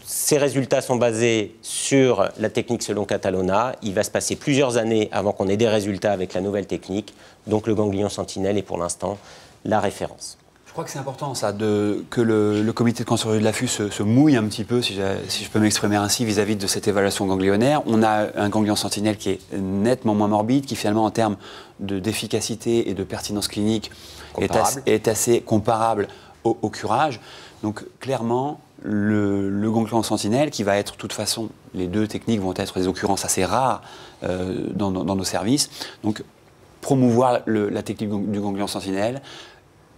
Ces résultats sont basés sur la technique selon Catalona. Il va se passer plusieurs années avant qu'on ait des résultats avec la nouvelle technique. Donc le ganglion sentinelle est pour l'instant la référence. Je crois que c'est important ça, de, que le, le comité de cancérologie de l'A F U se, se mouille un petit peu, si, si je peux m'exprimer ainsi, vis-à-vis de cette évaluation ganglionnaire. On a un ganglion sentinelle qui est nettement moins morbide, qui finalement en termes de, d'efficacité et de pertinence clinique est, as, est assez comparable Au, au curage. Donc clairement, le, le ganglion sentinelle, qui va être de toute façon, les deux techniques vont être des occurrences assez rares euh, dans, dans, dans nos services. Donc promouvoir le, la technique du ganglion sentinelle,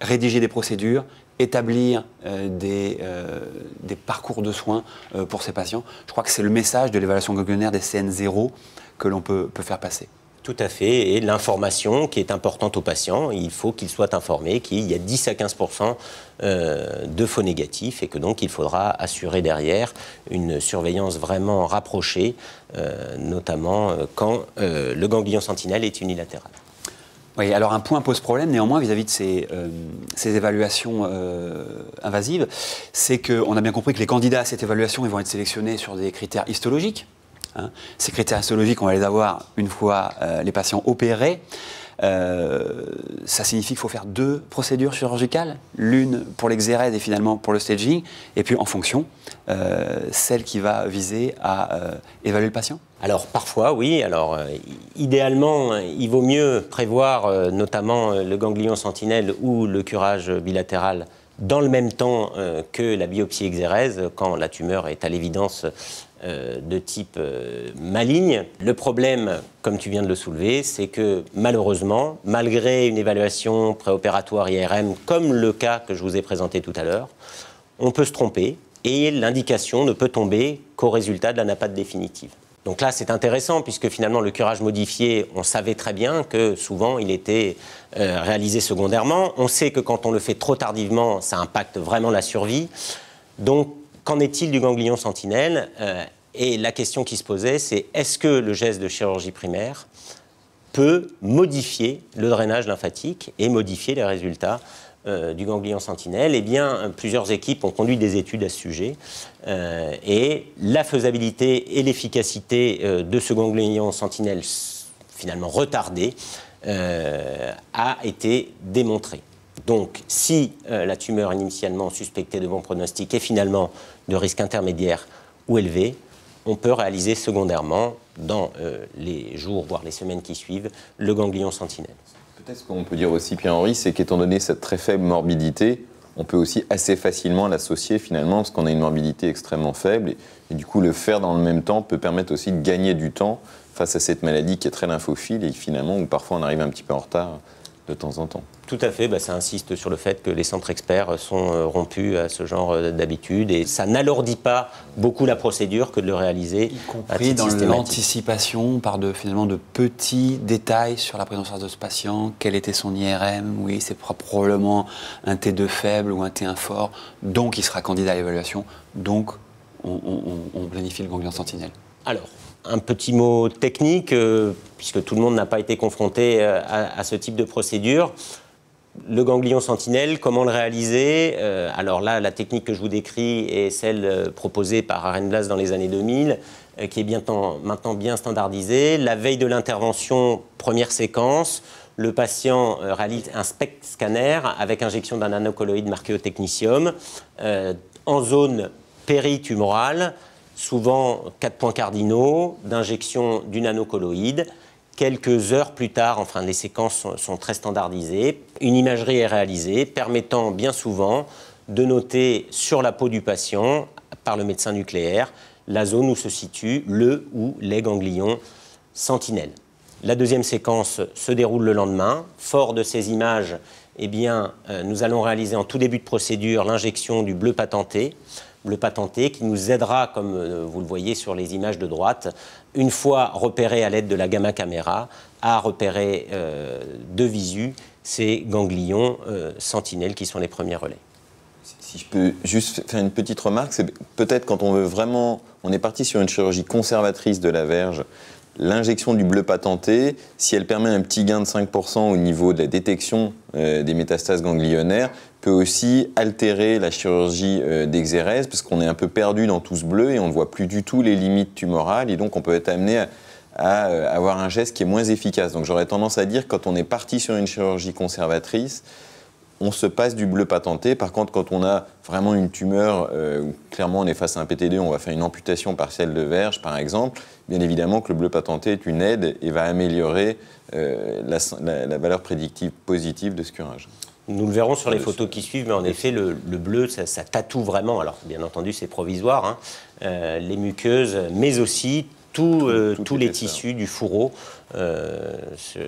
rédiger des procédures établir euh, des, euh, des parcours de soins euh, pour ces patients. Je crois que c'est le message de l'évaluation ganglionnaire des C N zéro que l'on peut, peut faire passer. Tout à fait, et l'information qui est importante aux patients, il faut qu'ils soient informés qu'il y a dix à quinze pour cent de faux négatifs et que donc il faudra assurer derrière une surveillance vraiment rapprochée, notamment quand le ganglion sentinelle est unilatéral. Oui, alors un point pose problème néanmoins vis-à-vis de ces, euh, ces évaluations euh, invasives, c'est qu'on a bien compris que les candidats à cette évaluation ils vont être sélectionnés sur des critères histologiques. Hein. Ces critères histologiques, on va les avoir une fois euh, les patients opérés. Euh, ça signifie qu'il faut faire deux procédures chirurgicales, l'une pour l'exérèse et finalement pour le staging, et puis en fonction, euh, celle qui va viser à euh, évaluer le patient. Alors parfois oui, alors euh, idéalement il vaut mieux prévoir euh, notamment euh, le ganglion sentinelle ou le curage bilatéral dans le même temps euh, que la biopsie exérèse quand la tumeur est à l'évidence euh, de type euh, maligne. Le problème, comme tu viens de le soulever, c'est que malheureusement, malgré une évaluation préopératoire I R M comme le cas que je vous ai présenté tout à l'heure, on peut se tromper et l'indication ne peut tomber qu'au résultat de l'anapate définitive. Donc là, c'est intéressant, puisque finalement, le curage modifié, on savait très bien que souvent, il était euh, réalisé secondairement. On sait que quand on le fait trop tardivement, ça impacte vraiment la survie. Donc, qu'en est-il du ganglion sentinelle euh, Et la question qui se posait, c'est est-ce que le geste de chirurgie primaire peut modifier le drainage lymphatique et modifier les résultats Euh, du ganglion sentinelle? Eh bien, plusieurs équipes ont conduit des études à ce sujet euh, et la faisabilité et l'efficacité euh, de ce ganglion sentinelle finalement retardé euh, a été démontrée. Donc, si euh, la tumeur initialement suspectée de bon pronostic est finalement de risque intermédiaire ou élevé, on peut réaliser secondairement, dans euh, les jours, voire les semaines qui suivent, le ganglion sentinelle. Peut-être ce qu'on peut dire aussi, Pierre-Henri, c'est qu'étant donné cette très faible morbidité, on peut aussi assez facilement l'associer finalement, parce qu'on a une morbidité extrêmement faible. Et, et du coup, le faire dans le même temps peut permettre aussi de gagner du temps face à cette maladie qui est très lymphophile et finalement, où parfois on arrive un petit peu en retard de temps en temps. Tout à fait, bah, ça insiste sur le fait que les centres experts sont rompus à ce genre d'habitude et ça n'alourdit pas beaucoup la procédure que de le réaliser. Y compris dans l'anticipation par de, finalement, de petits détails sur la prise en charge de ce patient, quel était son I R M, oui c'est probablement un T deux faible ou un T un fort, donc il sera candidat à l'évaluation, donc on, on, on planifie le ganglion sentinelle. Alors, un petit mot technique, euh, puisque tout le monde n'a pas été confronté euh, à, à ce type de procédure. Le ganglion sentinelle, comment le réaliser? euh, Alors là, la technique que je vous décris est celle euh, proposée par Arendlas dans les années deux mille, euh, qui est bien temps, maintenant bien standardisée. La veille de l'intervention, première séquence, le patient euh, réalise un S P E C T scanner avec injection d'un nanocolloïde marqué au technicium euh, en zone péritumorale, souvent quatre points cardinaux, d'injection du nanocolloïde. Quelques heures plus tard, enfin les séquences sont, sont très standardisées, une imagerie est réalisée permettant bien souvent de noter sur la peau du patient, par le médecin nucléaire, la zone où se situe le ou les ganglions sentinelles. La deuxième séquence se déroule le lendemain. Fort de ces images, eh bien, euh, nous allons réaliser en tout début de procédure l'injection du bleu patenté, le patenté qui nous aidera, comme vous le voyez sur les images de droite, une fois repéré à l'aide de la gamma caméra, à repérer euh, de visu ces ganglions euh, sentinelles qui sont les premiers relais. Si je peux juste faire une petite remarque, c'est peut-être quand on veut vraiment, on est parti sur une chirurgie conservatrice de la verge, l'injection du bleu patenté, si elle permet un petit gain de cinq pour cent au niveau de la détection euh, des métastases ganglionnaires, peut aussi altérer la chirurgie euh, d'exérèse, parce qu'on est un peu perdu dans tout ce bleu et on ne voit plus du tout les limites tumorales, et donc on peut être amené à, à euh, avoir un geste qui est moins efficace. Donc j'aurais tendance à dire, quand on est parti sur une chirurgie conservatrice, on se passe du bleu patenté. Par contre, quand on a vraiment une tumeur, euh, clairement on est face à un P T deux, on va faire une amputation partielle de verge par exemple, bien évidemment que le bleu patenté est une aide et va améliorer euh, la, la, la valeur prédictive positive de ce curage. Nous le verrons sur les photos qui suivent, mais en effet, le, le bleu, ça, ça tatoue vraiment. Alors, bien entendu, c'est provisoire, hein, euh, les muqueuses, mais aussi tout, euh, tout, tout tous les tissus ça. du fourreau euh,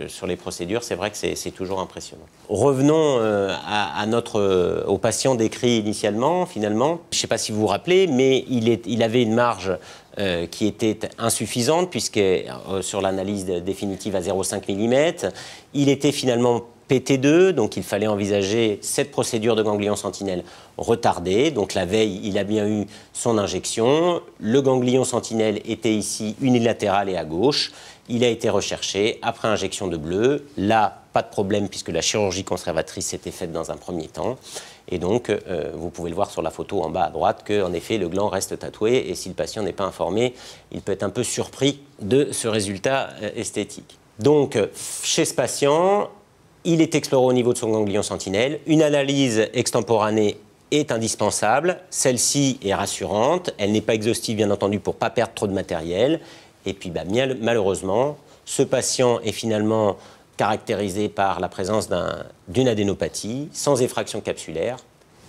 sur les procédures. C'est vrai que c'est toujours impressionnant. Revenons euh, à, à notre, euh, au patient décrit initialement, finalement. Je ne sais pas si vous vous rappelez, mais il, est, il avait une marge Euh, qui était insuffisante, puisque euh, sur l'analyse définitive à zéro virgule cinq millimètres, il était finalement P T deux, donc il fallait envisager cette procédure de ganglion sentinelle retardée. Donc la veille, il a bien eu son injection. Le ganglion sentinelle était ici unilatéral et à gauche. Il a été recherché après injection de bleu. Là, pas de problème, puisque la chirurgie conservatrice s'était faite dans un premier temps. Et donc, euh, vous pouvez le voir sur la photo en bas à droite qu'en effet, le gland reste tatoué. Et si le patient n'est pas informé, il peut être un peu surpris de ce résultat euh, esthétique. Donc, chez ce patient, il est exploré au niveau de son ganglion sentinelle. Une analyse extemporanée est indispensable. Celle-ci est rassurante. Elle n'est pas exhaustive, bien entendu, pour ne pas perdre trop de matériel. Et puis, bah, malheureusement, ce patient est finalement caractérisé par la présence d'une adénopathie sans effraction capsulaire.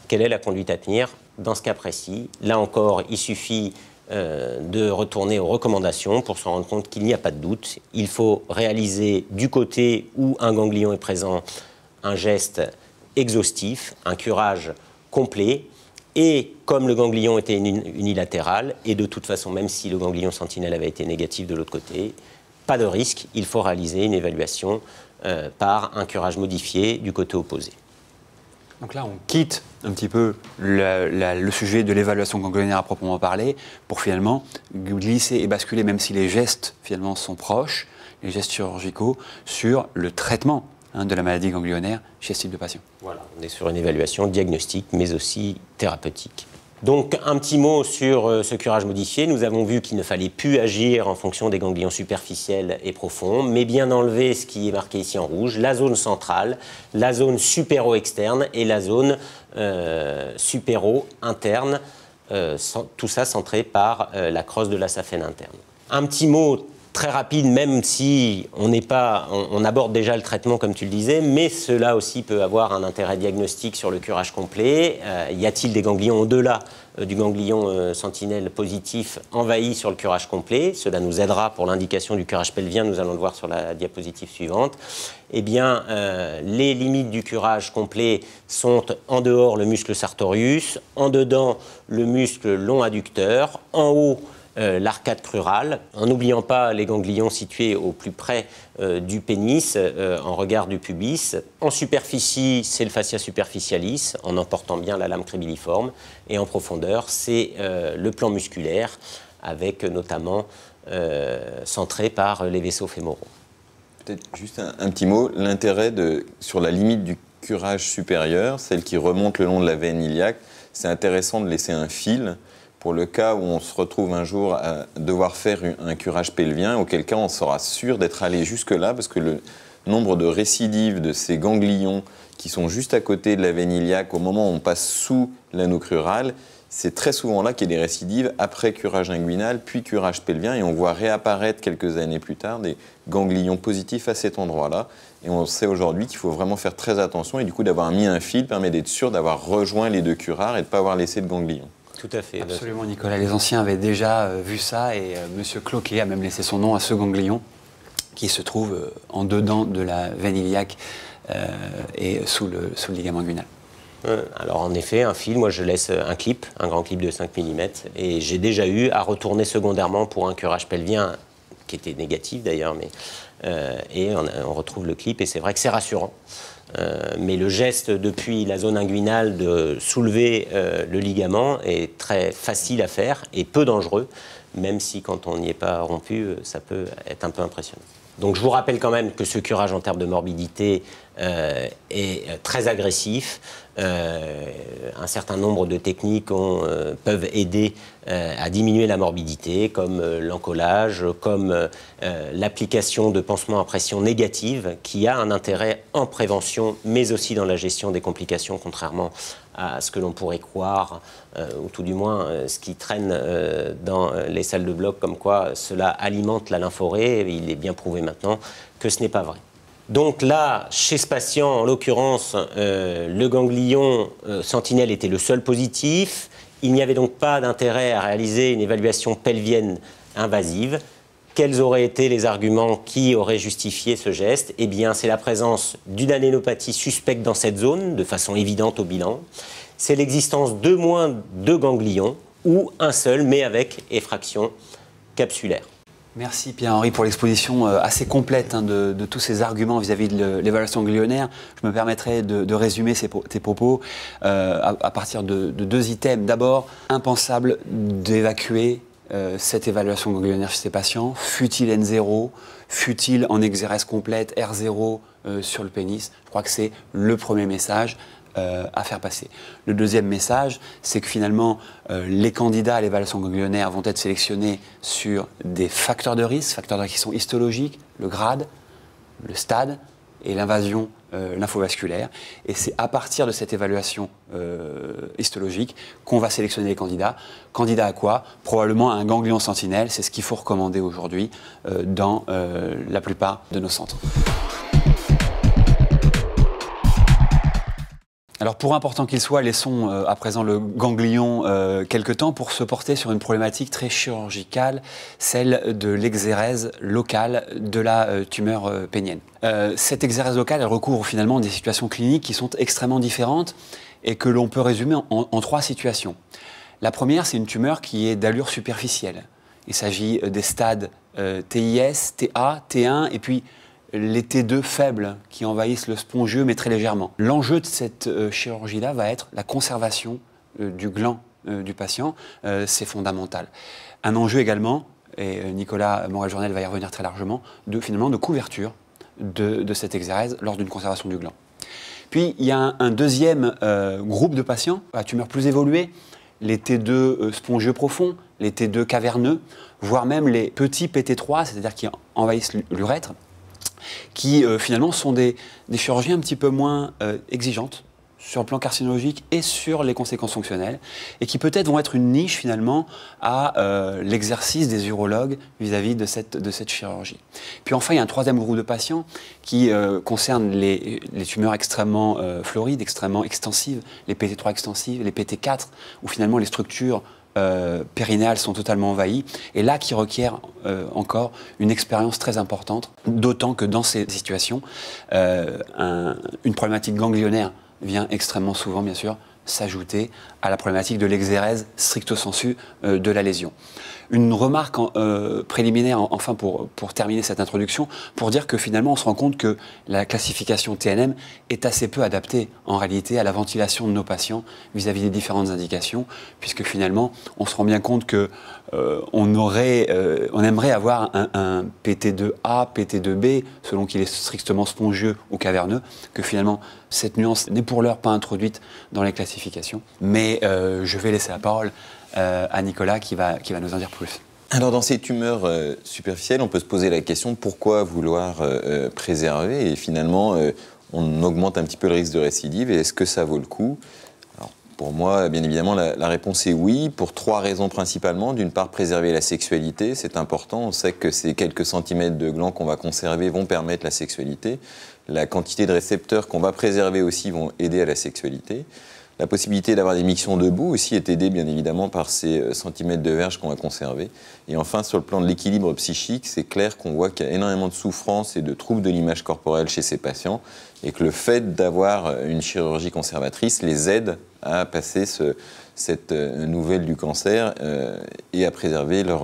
Quelle est la conduite à tenir dans ce cas précis? Là encore, il suffit euh, de retourner aux recommandations pour se rendre compte qu'il n'y a pas de doute. Il faut réaliser du côté où un ganglion est présent un geste exhaustif, un curage complet. Et comme le ganglion était unilatéral, et de toute façon, même si le ganglion sentinelle avait été négatif de l'autre côté, pas de risque, il faut réaliser une évaluation euh, par un curage modifié du côté opposé. Donc là, on quitte un petit peu la, la, le sujet de l'évaluation ganglionnaire à proprement parler, pour finalement glisser et basculer, même si les gestes finalement sont proches, les gestes chirurgicaux, sur le traitement de la maladie ganglionnaire chez ce type de patient. Voilà, on est sur une évaluation diagnostique, mais aussi thérapeutique. Donc, un petit mot sur ce curage modifié. Nous avons vu qu'il ne fallait plus agir en fonction des ganglions superficiels et profonds, mais bien enlever ce qui est marqué ici en rouge, la zone centrale, la zone supéro-externe et la zone euh, supéro-interne, euh, tout ça centré par euh, la crosse de la saphène interne. Un petit mot très rapide, même si on n'est pas, on, on aborde déjà le traitement comme tu le disais, mais cela aussi peut avoir un intérêt diagnostique sur le curage complet. Euh, y a-t-il des ganglions au-delà euh, du ganglion euh, sentinelle positif envahi sur le curage complet? Cela nous aidera pour l'indication du curage pelvien, nous allons le voir sur la diapositive suivante. Eh bien, euh, les limites du curage complet sont en dehors le muscle sartorius, en dedans le muscle long adducteur, en haut Euh, l'arcade crurale, en n'oubliant pas les ganglions situés au plus près euh, du pénis, euh, en regard du pubis. En superficie, c'est le fascia superficialis, en emportant bien la lame crébiliforme. Et en profondeur, c'est euh, le plan musculaire, avec euh, notamment euh, centré par les vaisseaux fémoraux. Peut-être juste un, un petit mot, l'intérêt sur la limite du curage supérieur, celle qui remonte le long de la veine iliaque, c'est intéressant de laisser un fil, pour le cas où on se retrouve un jour à devoir faire un curage pelvien, auquel cas on sera sûr d'être allé jusque-là, parce que le nombre de récidives de ces ganglions qui sont juste à côté de la veine iliaque au moment où on passe sous l'anneau crural, c'est très souvent là qu'il y a des récidives après curage inguinal, puis curage pelvien, et on voit réapparaître quelques années plus tard des ganglions positifs à cet endroit-là. Et on sait aujourd'hui qu'il faut vraiment faire très attention, et du coup d'avoir mis un fil permet d'être sûr d'avoir rejoint les deux curares et de ne pas avoir laissé de ganglions. Tout à fait. Absolument, Nicolas. Les anciens avaient déjà vu ça et Monsieur Cloquet a même laissé son nom à ce ganglion qui se trouve en dedans de la veine iliaque euh, et sous le, sous le ligament inguinal. Alors en effet, un fil, moi je laisse un clip, un grand clip de cinq millimètres, et j'ai déjà eu à retourner secondairement pour un curage pelvien qui était négatif d'ailleurs, mais euh, et on, on retrouve le clip et c'est vrai que c'est rassurant. Euh, mais le geste depuis la zone inguinale de soulever euh, le ligament est très facile à faire et peu dangereux, même si quand on n'y est pas rompu, ça peut être un peu impressionnant. Donc je vous rappelle quand même que ce curage en termes de morbidité euh, est très agressif. Euh, un certain nombre de techniques ont, euh, peuvent aider euh, à diminuer la morbidité, comme euh, l'encollage, comme euh, l'application de pansements à pression négative, qui a un intérêt en prévention, mais aussi dans la gestion des complications, contrairement à ce que l'on pourrait croire, euh, ou tout du moins euh, ce qui traîne euh, dans les salles de bloc, comme quoi cela alimente la lymphorrhée. Il est bien prouvé maintenant que ce n'est pas vrai. Donc là, chez ce patient, en l'occurrence, euh, le ganglion euh, sentinelle était le seul positif. Il n'y avait donc pas d'intérêt à réaliser une évaluation pelvienne invasive, Quels auraient été les arguments qui auraient justifié ce geste? Eh bien, c'est la présence d'une anénopathie suspecte dans cette zone, de façon évidente au bilan. C'est l'existence de moins de ganglions, ou un seul, mais avec effraction capsulaire. Merci Pierre-Henri pour l'exposition assez complète de, de tous ces arguments vis-à-vis de l'évaluation ganglionnaire. Je me permettrai de, de résumer ces, tes propos euh, à, à partir de, de deux items. D'abord, impensable d'évacuer euh, cette évaluation ganglionnaire chez ces patients, fut-il N zéro, fut-il en exérèse complète, R zéro euh, sur le pénis. Je crois que c'est le premier message Euh, à faire passer. Le deuxième message, c'est que finalement, euh, les candidats à l'évaluation ganglionnaire vont être sélectionnés sur des facteurs de risque, facteurs de risque qui sont histologiques, le grade, le stade et l'invasion euh, lymphovasculaire. Et c'est à partir de cette évaluation euh, histologique qu'on va sélectionner les candidats. Candidats à quoi? Probablement à un ganglion sentinelle, c'est ce qu'il faut recommander aujourd'hui euh, dans euh, la plupart de nos centres. Alors pour important qu'il soit, laissons euh, à présent le ganglion euh, quelque temps pour se porter sur une problématique très chirurgicale, celle de l'exérèse locale de la euh, tumeur euh, pénienne. Euh, cette exérèse locale, elle recouvre finalement des situations cliniques qui sont extrêmement différentes et que l'on peut résumer en, en, en trois situations. La première, c'est une tumeur qui est d'allure superficielle. Il s'agit des stades euh, T I S, T A, T un et puis les T deux faibles qui envahissent le spongieux, mais très légèrement. L'enjeu de cette euh, chirurgie-là va être la conservation euh, du gland euh, du patient. Euh, c'est fondamental. Un enjeu également, et euh, Nicolas Morel-Journel va y revenir très largement, de, finalement de couverture de, de cette exérèse lors d'une conservation du gland. Puis, il y a un, un deuxième euh, groupe de patients à tumeur plus évoluée, les T deux euh, spongieux profonds, les T deux caverneux, voire même les petits P T trois, c'est-à-dire qui envahissent l'urètre, qui euh, finalement sont des, des chirurgies un petit peu moins euh, exigeantes sur le plan carcinologique et sur les conséquences fonctionnelles, et qui peut-être vont être une niche finalement à euh, l'exercice des urologues vis-à-vis de cette, de cette chirurgie. Puis enfin, il y a un troisième groupe de patients qui euh, concerne les, les tumeurs extrêmement euh, florides, extrêmement extensives, les P T trois extensives, les P T quatre, où finalement les structures Euh, périnéales sont totalement envahies, et là qui requiert euh, encore une expérience très importante, d'autant que dans ces situations, euh, un, une problématique ganglionnaire vient extrêmement souvent, bien sûr, s'ajouter à la problématique de l'exérèse stricto sensu euh, de la lésion. Une remarque en, euh, préliminaire, en, enfin pour, pour terminer cette introduction, pour dire que finalement on se rend compte que la classification T N M est assez peu adaptée en réalité à la ventilation de nos patients vis-à-vis des différentes indications, puisque finalement on se rend bien compte que euh, on, aurait, euh, on aimerait avoir un, un P T deux A, P T deux B, selon qu'il est strictement spongieux ou caverneux, que finalement cette nuance n'est pour l'heure pas introduite dans les classifications. Mais euh, je vais laisser la parole Euh, à Nicolas qui va, qui va nous en dire plus. Alors dans ces tumeurs euh, superficielles, on peut se poser la question pourquoi vouloir euh, préserver, et finalement euh, on augmente un petit peu le risque de récidive, et est-ce que ça vaut le coup? Alors, pour moi, bien évidemment, la, la réponse est oui, pour trois raisons principalement. D'une part, préserver la sexualité, c'est important. On sait que ces quelques centimètres de gland qu'on va conserver vont permettre la sexualité. La quantité de récepteurs qu'on va préserver aussi vont aider à la sexualité. La possibilité d'avoir des mixtions debout aussi est aidée, bien évidemment, par ces centimètres de verge qu'on va conserver. Et enfin, sur le plan de l'équilibre psychique, c'est clair qu'on voit qu'il y a énormément de souffrances et de troubles de l'image corporelle chez ces patients, et que le fait d'avoir une chirurgie conservatrice les aide à passer ce, cette nouvelle du cancer euh, et à préserver leur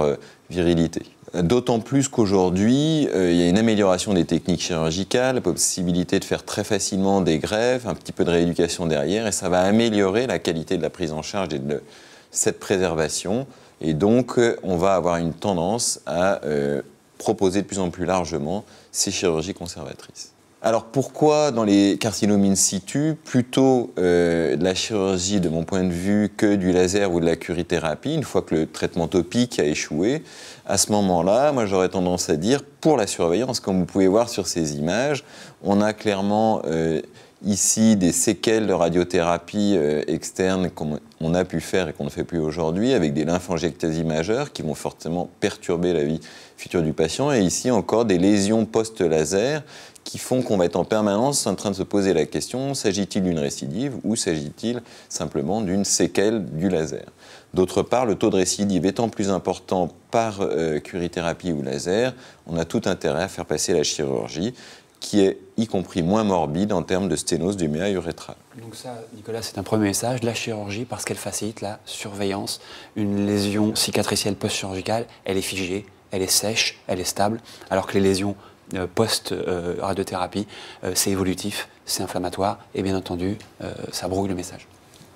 virilité. D'autant plus qu'aujourd'hui, euh, il y a une amélioration des techniques chirurgicales, la possibilité de faire très facilement des greffes, un petit peu de rééducation derrière, et ça va améliorer la qualité de la prise en charge et de cette préservation. Et donc, on va avoir une tendance à euh, proposer de plus en plus largement ces chirurgies conservatrices. Alors pourquoi dans les carcinomes in situ, plutôt euh, de la chirurgie de mon point de vue que du laser ou de la curithérapie, une fois que le traitement topique a échoué? À ce moment-là, moi j'aurais tendance à dire pour la surveillance, comme vous pouvez voir sur ces images, on a clairement euh, ici des séquelles de radiothérapie externe qu'on a pu faire et qu'on ne fait plus aujourd'hui, avec des lymphangiectasies majeures qui vont fortement perturber la vie future du patient, et ici encore des lésions post-laser qui font qu'on va être en permanence en train de se poser la question, s'agit-il d'une récidive ou s'agit-il simplement d'une séquelle du laser ? D'autre part, le taux de récidive étant plus important par euh, curithérapie ou laser, on a tout intérêt à faire passer la chirurgie, qui est y compris moins morbide en termes de sténose du méa urétral. Donc ça, Nicolas, c'est un premier message. La chirurgie, parce qu'elle facilite la surveillance, une lésion cicatricielle post-chirurgicale, elle est figée, elle est sèche, elle est stable, alors que les lésions euh, post-radiothérapie, euh, euh, c'est évolutif, c'est inflammatoire, et bien entendu, euh, ça brouille le message.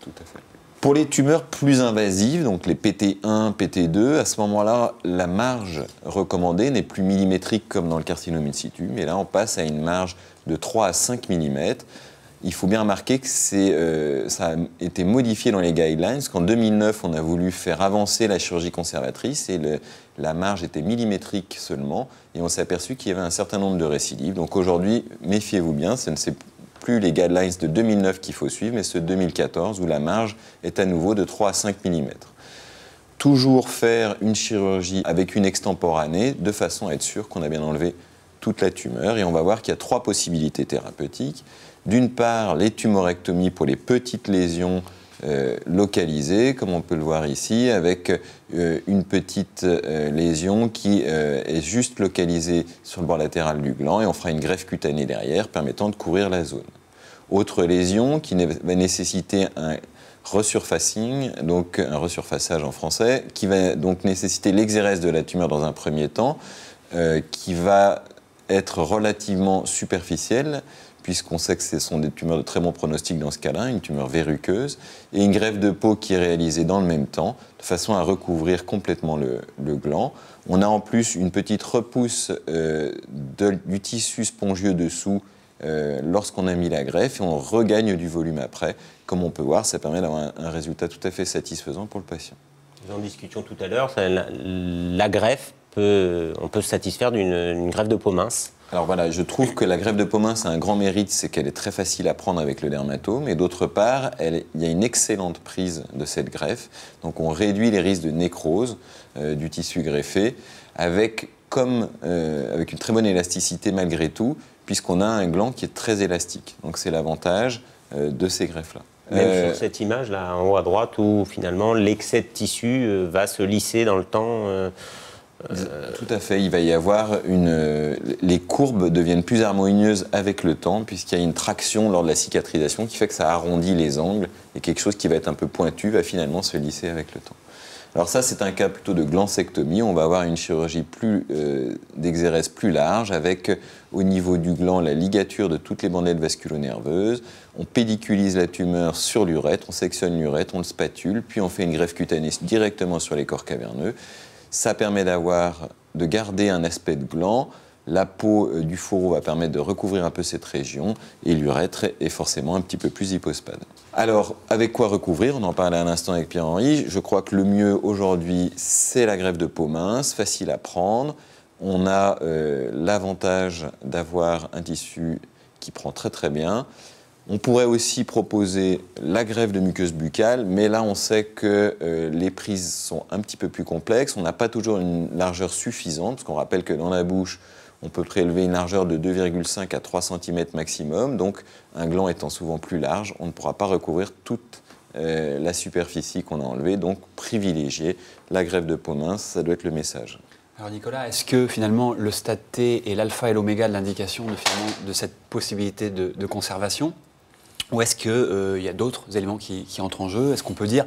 Tout à fait. Pour les tumeurs plus invasives, donc les P T un, P T deux, à ce moment-là, la marge recommandée n'est plus millimétrique comme dans le carcinome in situ, mais là on passe à une marge de trois à cinq millimètres. Il faut bien remarquer que euh, ça a été modifié dans les guidelines, qu'en deux mille neuf, on a voulu faire avancer la chirurgie conservatrice et le, la marge était millimétrique seulement, et on s'est aperçu qu'il y avait un certain nombre de récidives. Donc aujourd'hui, méfiez-vous bien, ce ne s'est plus les guidelines de deux mille neuf qu'il faut suivre, mais ceux de deux mille quatorze, où la marge est à nouveau de trois à cinq millimètres. Toujours faire une chirurgie avec une extemporanée, de façon à être sûr qu'on a bien enlevé toute la tumeur. Et on va voir qu'il y a trois possibilités thérapeutiques. D'une part, les tumorectomies pour les petites lésions euh, localisées, comme on peut le voir ici, avec euh, une petite euh, lésion qui euh, est juste localisée sur le bord latéral du gland, et on fera une greffe cutanée derrière, permettant de couvrir la zone. Autre lésion qui va nécessiter un resurfacing, donc un resurfaçage en français, qui va donc nécessiter l'exérèse de la tumeur dans un premier temps, euh, qui va être relativement superficielle, puisqu'on sait que ce sont des tumeurs de très bon pronostic dans ce cas-là, une tumeur verruqueuse, et une greffe de peau qui est réalisée dans le même temps, de façon à recouvrir complètement le, le gland. On a en plus une petite repousse euh, de, du tissu spongieux dessous euh, lorsqu'on a mis la greffe, et on regagne du volume après. Comme on peut voir, ça permet d'avoir un, un résultat tout à fait satisfaisant pour le patient. Nous en discutions tout à l'heure, la, la greffe, peut, on peut se satisfaire d'une greffe de peau mince. Alors voilà, je trouve que la greffe de peau mince a un grand mérite, c'est qu'elle est très facile à prendre avec le dermatome, et d'autre part, elle, il y a une excellente prise de cette greffe, donc on réduit les risques de nécrose euh, du tissu greffé, avec, comme, euh, avec une très bonne élasticité malgré tout, puisqu'on a un gland qui est très élastique, donc c'est l'avantage euh, de ces greffes-là. Même euh, sur cette image là, en haut à droite, où finalement l'excès de tissu euh, va se lisser dans le temps. Euh... Tout à fait, il va y avoir une... Les courbes deviennent plus harmonieuses avec le temps, puisqu'il y a une traction lors de la cicatrisation qui fait que ça arrondit les angles, et quelque chose qui va être un peu pointu va finalement se lisser avec le temps. Alors ça, c'est un cas plutôt de glancectomie. On va avoir une chirurgie plus euh, d'exérèse plus large, avec au niveau du gland la ligature de toutes les bandelettes vasculo-nerveuses. On pédiculise la tumeur sur l'urètre, on sectionne l'urètre, on le spatule, puis on fait une greffe cutanée directement sur les corps caverneux. Ça permet d'avoir, de garder un aspect de gland, la peau du fourreau va permettre de recouvrir un peu cette région, et l'urètre est forcément un petit peu plus hypospade. Alors, avec quoi recouvrir? On en parlait à l'instant avec Pierre-Henri. Je crois que le mieux aujourd'hui, c'est la greffe de peau mince, facile à prendre. On a euh, l'avantage d'avoir un tissu qui prend très très bien. On pourrait aussi proposer la greffe de muqueuse buccale, mais là on sait que euh, les prises sont un petit peu plus complexes, on n'a pas toujours une largeur suffisante, parce qu'on rappelle que dans la bouche, on peut prélever une largeur de deux virgule cinq à trois centimètres maximum, donc un gland étant souvent plus large, on ne pourra pas recouvrir toute euh, la superficie qu'on a enlevée, donc privilégier la greffe de peau mince, ça doit être le message. Alors Nicolas, est-ce que finalement le stade T est l'alpha et l'oméga de l'indication de, de cette possibilité de, de conservation ? Ou est-ce qu'il euh, y a d'autres éléments qui, qui entrent en jeu? Est-ce qu'on peut dire,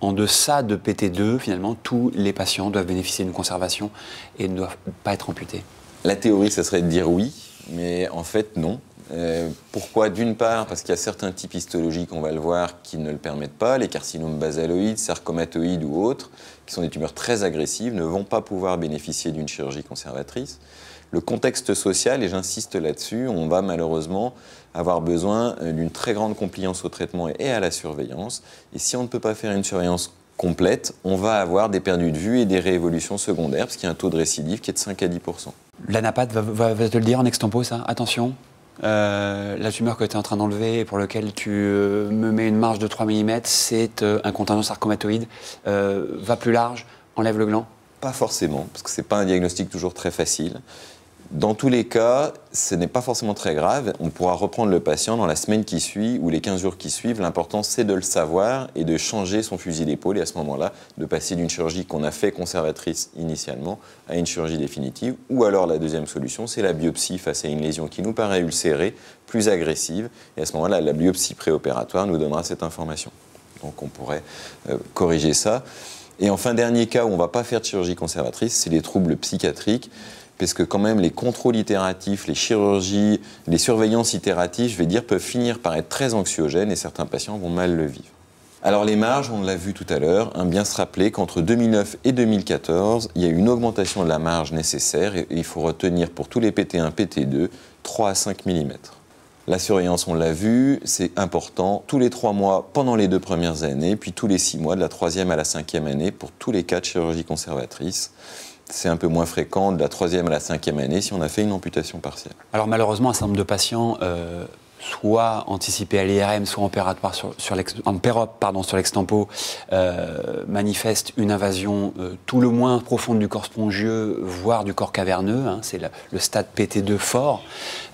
en deçà de P T deux, finalement, tous les patients doivent bénéficier d'une conservation et ne doivent pas être amputés? La théorie, ce serait de dire oui, mais en fait, non. Euh, pourquoi? D'une part, parce qu'il y a certains types histologiques, on va le voir, qui ne le permettent pas. Les carcinomes basaloïdes, sarcomatoïdes ou autres, qui sont des tumeurs très agressives, ne vont pas pouvoir bénéficier d'une chirurgie conservatrice. Le contexte social, et j'insiste là-dessus, on va malheureusement avoir besoin d'une très grande compliance au traitement et à la surveillance. Et si on ne peut pas faire une surveillance complète, on va avoir des perdus de vue et des réévolutions secondaires, parce qu'il y a un taux de récidive qui est de cinq à dix pour cent. L'ANAPAD va, va, va te le dire en extempo, ça? Attention, Euh, la tumeur que tu es en train d'enlever et pour laquelle tu euh, me mets une marge de trois millimètres, c'est euh, un contingent sarcomatoïde. Euh, va plus large, enlève le gland? Pas forcément, parce que ce n'est pas un diagnostic toujours très facile. Dans tous les cas, ce n'est pas forcément très grave. On pourra reprendre le patient dans la semaine qui suit ou les quinze jours qui suivent. L'important, c'est de le savoir et de changer son fusil d'épaule. Et à ce moment-là, de passer d'une chirurgie qu'on a fait conservatrice initialement à une chirurgie définitive. Ou alors, la deuxième solution, c'est la biopsie face à une lésion qui nous paraît ulcérée, plus agressive. Et à ce moment-là, la biopsie préopératoire nous donnera cette information. Donc, on pourrait euh, corriger ça. Et enfin, dernier cas où on ne va pas faire de chirurgie conservatrice, c'est les troubles psychiatriques. Parce que quand même, les contrôles itératifs, les chirurgies, les surveillances itératives, je vais dire, peuvent finir par être très anxiogènes et certains patients vont mal le vivre. Alors les marges, on l'a vu tout à l'heure, hein, bien se rappeler qu'entre deux mille neuf et deux mille quatorze, il y a eu une augmentation de la marge nécessaire et il faut retenir pour tous les P T un, P T deux, trois à cinq millimètres. La surveillance, on l'a vu, c'est important, tous les trois mois pendant les deux premières années, puis tous les six mois de la troisième à la cinquième année pour tous les cas de chirurgie conservatrice. C'est un peu moins fréquent de la troisième à la cinquième année si on a fait une amputation partielle. Alors malheureusement, un certain nombre de patients, euh, soit anticipés à l'I R M, soit en opératoire sur, sur l'extempo, euh, manifestent une invasion euh, tout le moins profonde du corps spongieux, voire du corps caverneux. Hein, c'est le stade P T deux fort.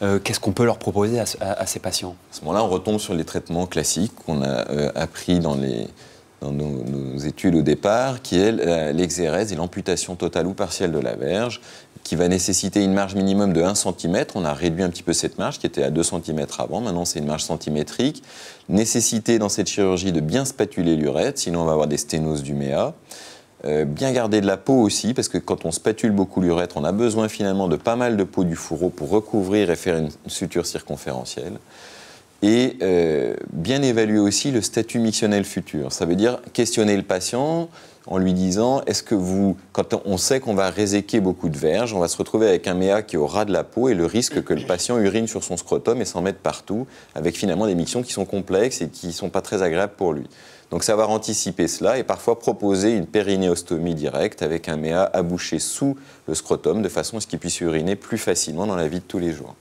Euh, Qu'est-ce qu'on peut leur proposer à, à, à ces patients? À ce moment-là, on retombe sur les traitements classiques qu'on a euh, appris dans les... dans nos, nos études au départ, qui est l'exérèse et l'amputation totale ou partielle de la verge, qui va nécessiter une marge minimum de un centimètre. On a réduit un petit peu cette marge, qui était à deux centimètres avant. Maintenant, c'est une marge centimétrique. Nécessité dans cette chirurgie de bien spatuler l'urètre, sinon on va avoir des sténoses du méa. Euh, bien garder de la peau aussi, parce que quand on spatule beaucoup l'urètre, on a besoin finalement de pas mal de peau du fourreau pour recouvrir et faire une suture circonférentielle. Et euh, bien évaluer aussi le statut mixtionnel futur. Ça veut dire questionner le patient en lui disant, est-ce que vous, quand on sait qu'on va réséquer beaucoup de verges, on va se retrouver avec un méa qui est au ras de la peau et le risque que le patient urine sur son scrotum et s'en mette partout, avec finalement des mixtions qui sont complexes et qui ne sont pas très agréables pour lui. Donc savoir anticiper cela et parfois proposer une périnéostomie directe avec un méa abouché sous le scrotum de façon à ce qu'il puisse uriner plus facilement dans la vie de tous les jours.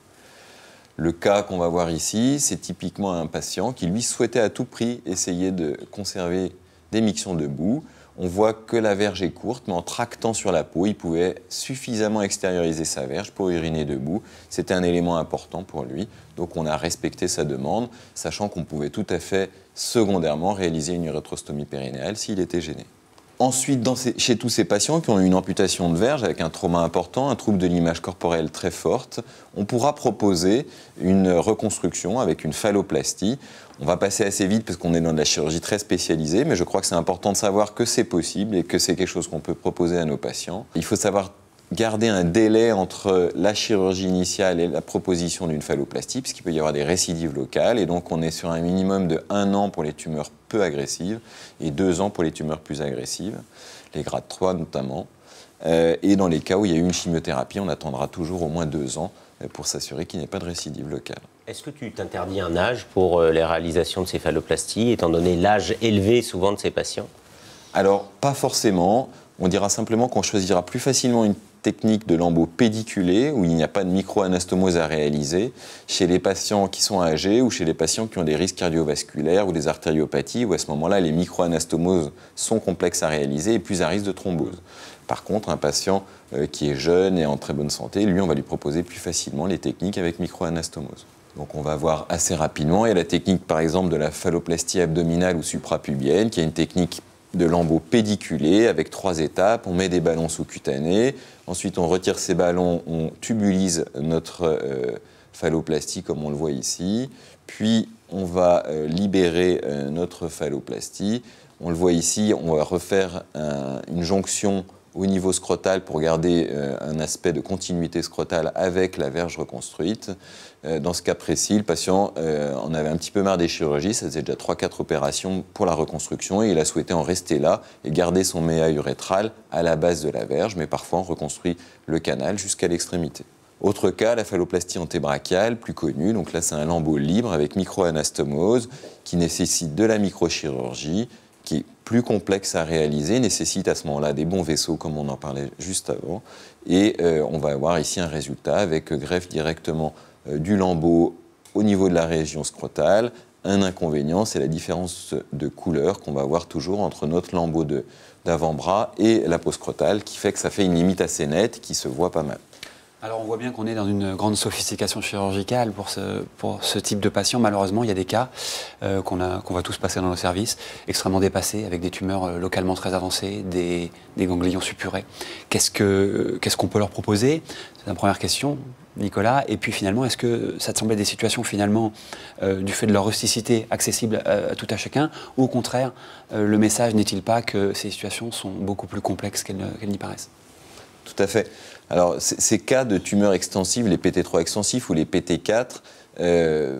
Le cas qu'on va voir ici, c'est typiquement un patient qui, lui, souhaitait à tout prix essayer de conserver des mixtions debout. On voit que la verge est courte, mais en tractant sur la peau, il pouvait suffisamment extérioriser sa verge pour uriner debout. C'était un élément important pour lui, donc on a respecté sa demande, sachant qu'on pouvait tout à fait secondairement réaliser une urétrostomie périnéale s'il était gêné. Ensuite, dans ces, chez tous ces patients qui ont eu une amputation de verge avec un trauma important, un trouble de l'image corporelle très forte, on pourra proposer une reconstruction avec une phalloplastie. On va passer assez vite parce qu'on est dans de la chirurgie très spécialisée, mais je crois que c'est important de savoir que c'est possible et que c'est quelque chose qu'on peut proposer à nos patients. Il faut savoir garder un délai entre la chirurgie initiale et la proposition d'une phalloplastie, puisqu'il peut y avoir des récidives locales, et donc on est sur un minimum de un an pour les tumeurs peu agressives, et deux ans pour les tumeurs plus agressives, les grades trois notamment. Euh, et dans les cas où il y a eu une chimiothérapie, on attendra toujours au moins deux ans pour s'assurer qu'il n'y ait pas de récidive locale. Est-ce que tu t'interdis un âge pour les réalisations de ces phalloplasties, étant donné l'âge élevé souvent de ces patients? Alors, pas forcément. On dira simplement qu'on choisira plus facilement une technique de lambeaux pédiculés, où il n'y a pas de micro-anastomose à réaliser, chez les patients qui sont âgés ou chez les patients qui ont des risques cardiovasculaires ou des artériopathies, où à ce moment-là, les micro-anastomoses sont complexes à réaliser et plus à risque de thrombose. Par contre, un patient qui est jeune et en très bonne santé, lui, on va lui proposer plus facilement les techniques avec micro-anastomose. Donc on va voir assez rapidement, il y a la technique par exemple de la phalloplastie abdominale ou suprapubienne, qui est une technique de lambeaux pédiculés avec trois étapes. On met des ballons sous-cutanés, ensuite on retire ces ballons, on tubulise notre euh, phalloplastie comme on le voit ici, puis on va euh, libérer euh, notre phalloplastie. On le voit ici, on va refaire un, une jonction au niveau scrotal pour garder euh, un aspect de continuité scrotale avec la verge reconstruite. Euh, dans ce cas précis, le patient euh, en avait un petit peu marre des chirurgies, ça faisait déjà trois quatre opérations pour la reconstruction, et il a souhaité en rester là et garder son méa urétral à la base de la verge, mais parfois on reconstruit le canal jusqu'à l'extrémité. Autre cas, la phalloplastie antébrachiale, plus connue, donc là c'est un lambeau libre avec microanastomose qui nécessite de la microchirurgie, qui est plus complexe à réaliser, nécessite à ce moment-là des bons vaisseaux, comme on en parlait juste avant. Et euh, on va avoir ici un résultat avec greffe directement euh, du lambeau au niveau de la région scrotale. Un inconvénient, c'est la différence de couleur qu'on va avoir toujours entre notre lambeau d'avant-bras et la peau scrotale, qui fait que ça fait une limite assez nette qui se voit pas mal. Alors on voit bien qu'on est dans une grande sophistication chirurgicale pour ce, pour ce type de patient. Malheureusement, il y a des cas euh, qu'on a, qu'on va tous passer dans nos services, extrêmement dépassés, avec des tumeurs euh, localement très avancées, des, des ganglions suppurés. Qu'est-ce que, qu'est-ce qu'on peut leur proposer? C'est la première question, Nicolas. Et puis finalement, est-ce que ça te semblait des situations finalement, euh, du fait de leur rusticité, accessible à, à tout à chacun, ou au contraire, euh, le message n'est-il pas que ces situations sont beaucoup plus complexes qu'elles qu'elles n'y paraissent? Tout à fait. Alors, ces cas de tumeurs extensives, les P T trois extensifs ou les P T quatre, euh,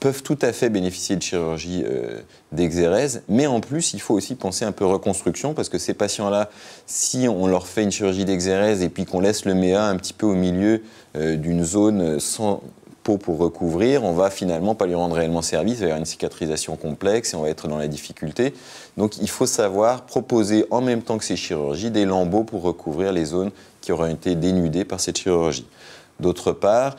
peuvent tout à fait bénéficier de chirurgie euh, d'exérèse, mais en plus, il faut aussi penser un peu reconstruction, parce que ces patients-là, si on leur fait une chirurgie d'exérèse et puis qu'on laisse le méa un petit peu au milieu euh, d'une zone sans peau pour recouvrir, on va finalement pas lui rendre réellement service, il va y avoir une cicatrisation complexe et on va être dans la difficulté. Donc, il faut savoir proposer en même temps que ces chirurgies des lambeaux pour recouvrir les zones qui auraient été dénudés par cette chirurgie. D'autre part,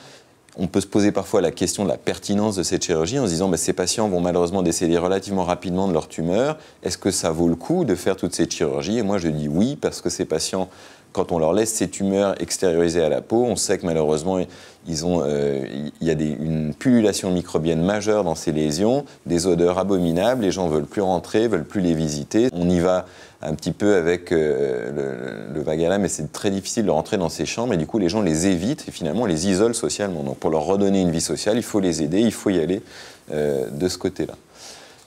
on peut se poser parfois la question de la pertinence de cette chirurgie en se disant ben, ces patients vont malheureusement décéder relativement rapidement de leur tumeur, est-ce que ça vaut le coup de faire toute cette chirurgie? Et moi je dis oui, parce que ces patients, quand on leur laisse ces tumeurs extériorisées à la peau, on sait que malheureusement ils ont, euh, il y a des, une pullulation microbienne majeure dans ces lésions, des odeurs abominables, les gens ne veulent plus rentrer, ne veulent plus les visiter. On y va un petit peu avec euh, le, le vagala, mais c'est très difficile de rentrer dans ces chambres et du coup les gens les évitent et finalement on les isole socialement. Donc pour leur redonner une vie sociale, il faut les aider, il faut y aller euh, de ce côté-là.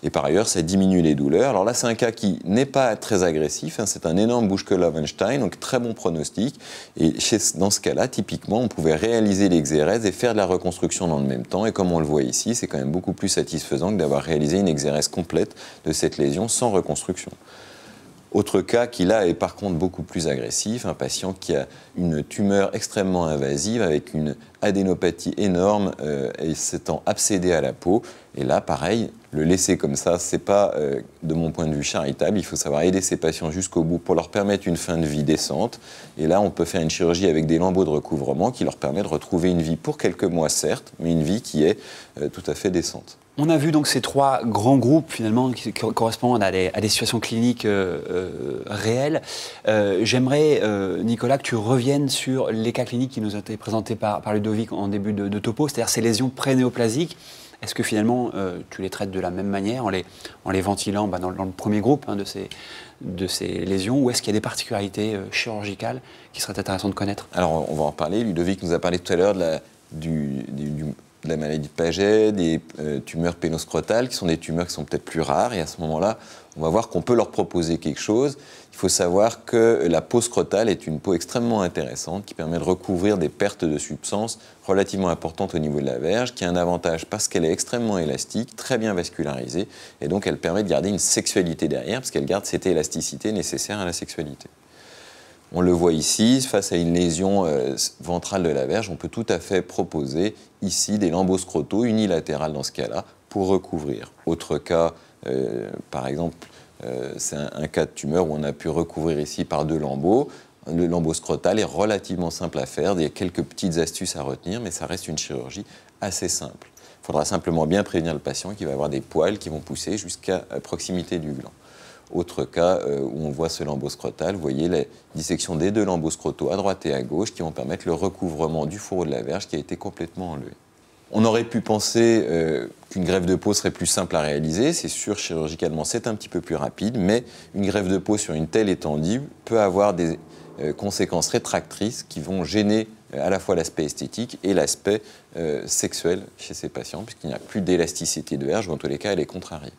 Et par ailleurs, ça diminue les douleurs. Alors là, c'est un cas qui n'est pas très agressif. Hein, c'est un énorme Bushke-Löwenstein, donc très bon pronostic. Et chez, dans ce cas-là, typiquement, on pouvait réaliser l'exérèse et faire de la reconstruction dans le même temps. Et comme on le voit ici, c'est quand même beaucoup plus satisfaisant que d'avoir réalisé une exérèse complète de cette lésion sans reconstruction. Autre cas qui, là, est par contre beaucoup plus agressif, un patient qui a une tumeur extrêmement invasive avec une adénopathie énorme euh, et s'étant absédée à la peau. Et là, pareil, le laisser comme ça, c'est pas, euh, de mon point de vue, charitable. Il faut savoir aider ces patients jusqu'au bout pour leur permettre une fin de vie décente. Et là, on peut faire une chirurgie avec des lambeaux de recouvrement qui leur permet de retrouver une vie pour quelques mois, certes, mais une vie qui est euh, tout à fait décente. On a vu donc ces trois grands groupes finalement qui correspondent à des, à des situations cliniques euh, euh, réelles. Euh, J'aimerais, euh, Nicolas, que tu reviennes sur les cas cliniques qui nous ont été présentés par, par Ludovic en début de, de topo, c'est-à-dire ces lésions prénéoplasiques. Est-ce que finalement euh, tu les traites de la même manière en les, en les ventilant bah, dans, dans le premier groupe hein, de, ces, de ces lésions, ou est-ce qu'il y a des particularités euh, chirurgicales qui seraient intéressantes de connaître? Alors on va en parler. Ludovic nous a parlé tout à l'heure de la, du... du, du... de la maladie de Paget, des euh, tumeurs pénoscrotales, qui sont des tumeurs qui sont peut-être plus rares, et à ce moment-là, on va voir qu'on peut leur proposer quelque chose. Il faut savoir que la peau scrotale est une peau extrêmement intéressante, qui permet de recouvrir des pertes de substance relativement importantes au niveau de la verge, qui a un avantage parce qu'elle est extrêmement élastique, très bien vascularisée, et donc elle permet de garder une sexualité derrière, parce qu'elle garde cette élasticité nécessaire à la sexualité. On le voit ici, face à une lésion euh, ventrale de la verge, on peut tout à fait proposer ici des lambeaux scrotaux unilatérales dans ce cas-là pour recouvrir. Autre cas, euh, par exemple, euh, c'est un, un cas de tumeur où on a pu recouvrir ici par deux lambeaux. Le lambeau scrotal est relativement simple à faire, il y a quelques petites astuces à retenir, mais ça reste une chirurgie assez simple. Il faudra simplement bien prévenir le patient qu'il va avoir des poils qui vont pousser jusqu'à proximité du gland. Autre cas euh, où on voit ce lambeau scrotal, vous voyez la dissection des deux lambeaux scrotaux à droite et à gauche qui vont permettre le recouvrement du fourreau de la verge qui a été complètement enlevé. On aurait pu penser euh, qu'une greffe de peau serait plus simple à réaliser, c'est sûr chirurgicalement c'est un petit peu plus rapide, mais une greffe de peau sur une telle étendue peut avoir des euh, conséquences rétractrices qui vont gêner à la fois l'aspect esthétique et l'aspect euh, sexuel chez ces patients, puisqu'il n'y a plus d'élasticité de verge, ou en tous les cas elle est contrariée.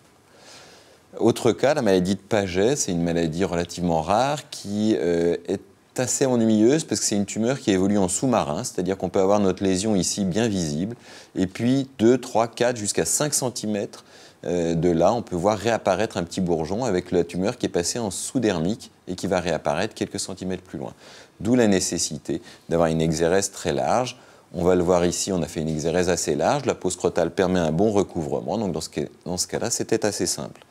Autre cas, la maladie de Paget, c'est une maladie relativement rare qui euh, est assez ennuyeuse parce que c'est une tumeur qui évolue en sous-marin, c'est-à-dire qu'on peut avoir notre lésion ici bien visible, et puis deux, trois, quatre, jusqu'à cinq centimètres euh, de là, on peut voir réapparaître un petit bourgeon avec la tumeur qui est passée en sous-dermique et qui va réapparaître quelques centimètres plus loin. D'où la nécessité d'avoir une exérèse très large. On va le voir ici, on a fait une exérèse assez large, la peau scrotale permet un bon recouvrement, donc dans ce cas-là, c'était assez simple.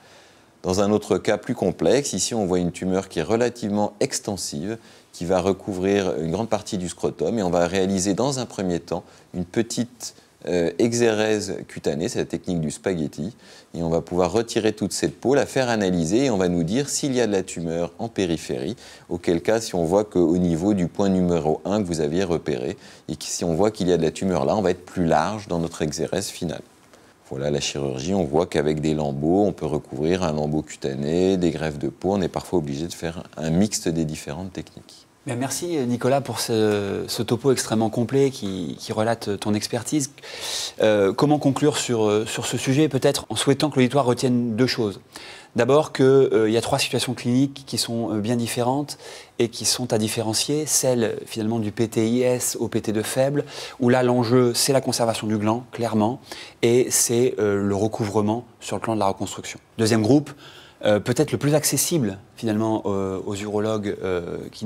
Dans un autre cas plus complexe, ici on voit une tumeur qui est relativement extensive, qui va recouvrir une grande partie du scrotum, et on va réaliser dans un premier temps une petite euh, exérèse cutanée, c'est la technique du spaghetti, et on va pouvoir retirer toute cette peau, la faire analyser, et on va nous dire s'il y a de la tumeur en périphérie, auquel cas si on voit qu'au niveau du point numéro un que vous aviez repéré, et que, si on voit qu'il y a de la tumeur là, on va être plus large dans notre exérèse finale. Voilà la chirurgie, on voit qu'avec des lambeaux, on peut recouvrir un lambeau cutané, des greffes de peau, on est parfois obligé de faire un mixte des différentes techniques. Bien, merci Nicolas pour ce, ce topo extrêmement complet qui, qui relate ton expertise. Euh, comment conclure sur, sur ce sujet, peut-être en souhaitant que l'auditoire retienne deux choses. D'abord qu'il euh, y a trois situations cliniques qui sont euh, bien différentes et qui sont à différencier, celle finalement du P T I S au P T deux faible, où là l'enjeu c'est la conservation du gland, clairement, et c'est euh, le recouvrement sur le plan de la reconstruction. Deuxième groupe, euh, peut-être le plus accessible finalement euh, aux urologues euh, qui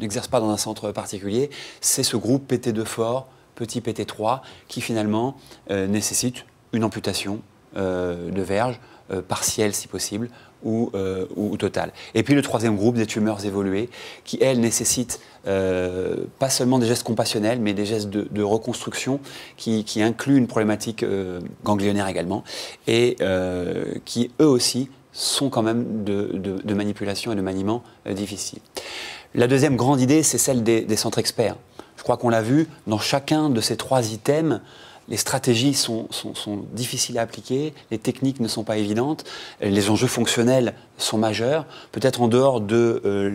n'exercent pas dans un centre particulier, c'est ce groupe P T deux fort, petit P T trois, qui finalement euh, nécessite une amputation euh, de verge, Euh, partielle si possible, ou, euh, ou, ou totale. Et puis le troisième groupe, des tumeurs évoluées, qui elles nécessitent euh, pas seulement des gestes compassionnels, mais des gestes de, de reconstruction qui, qui incluent une problématique euh, ganglionnaire également, et euh, qui eux aussi sont quand même de, de, de manipulation et de maniement euh, difficiles. La deuxième grande idée, c'est celle des, des centres experts. Je crois qu'on l'a vu, dans chacun de ces trois items, les stratégies sont, sont, sont difficiles à appliquer, les techniques ne sont pas évidentes, les enjeux fonctionnels sont majeurs, peut-être en dehors de euh,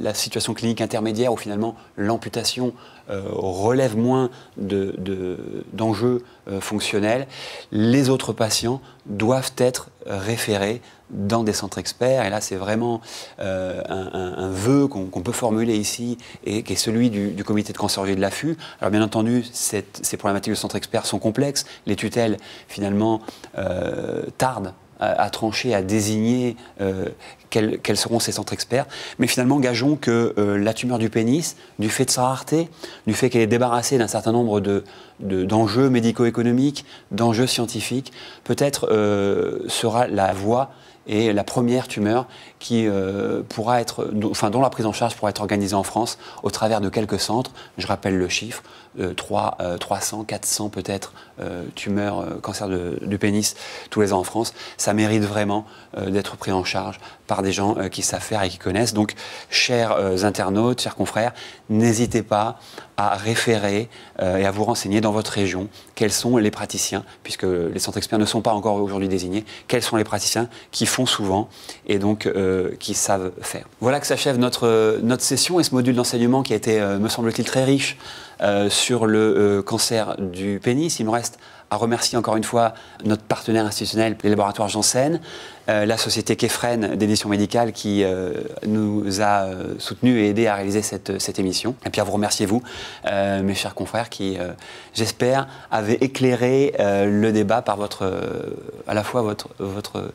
la situation clinique intermédiaire où finalement l'amputation euh, relève moins de, de, d'enjeux euh, fonctionnels, les autres patients doivent être référés dans des centres experts, et là c'est vraiment euh, un, un, un vœu qu'on qu'on peut formuler ici, et qui est celui du, du comité de cancérologie de l'A F U. Alors bien entendu, cette, ces problématiques de centres experts sont complexes, les tutelles finalement euh, tardent à, à trancher, à désigner euh, quels, quels seront ces centres experts, mais finalement gageons que euh, la tumeur du pénis, du fait de sa rareté, du fait qu'elle est débarrassée d'un certain nombre de d'enjeux de, médico-économiques, d'enjeux scientifiques, peut-être euh, sera la voie et la première tumeur qui euh, pourra être, enfin, dont la prise en charge pourra être organisée en France au travers de quelques centres. Je rappelle le chiffre, euh, trois cents, quatre cents peut-être euh, tumeurs, euh, cancer de, du pénis tous les ans en France. Ça mérite vraiment euh, d'être pris en charge par des gens euh, qui savent faire et qui connaissent. Donc, chers euh, internautes, chers confrères, n'hésitez pas à référer euh, et à vous renseigner dans votre région quels sont les praticiens, puisque les centres experts ne sont pas encore aujourd'hui désignés, quels sont les praticiens qui font souvent et donc euh, qui savent faire. Voilà que s'achève notre, notre session et ce module d'enseignement qui a été, euh, me semble-t-il, très riche euh, sur le euh, cancer du pénis. Il me reste à remercier encore une fois notre partenaire institutionnel, les laboratoires Janssen, euh, la société Kefren d'édition médicale qui euh, nous a euh, soutenus et aidés à réaliser cette, cette émission. Et puis à vous remercier, vous, euh, mes chers confrères, qui, euh, j'espère, avez éclairé euh, le débat par votre, euh, à la fois votre, votre,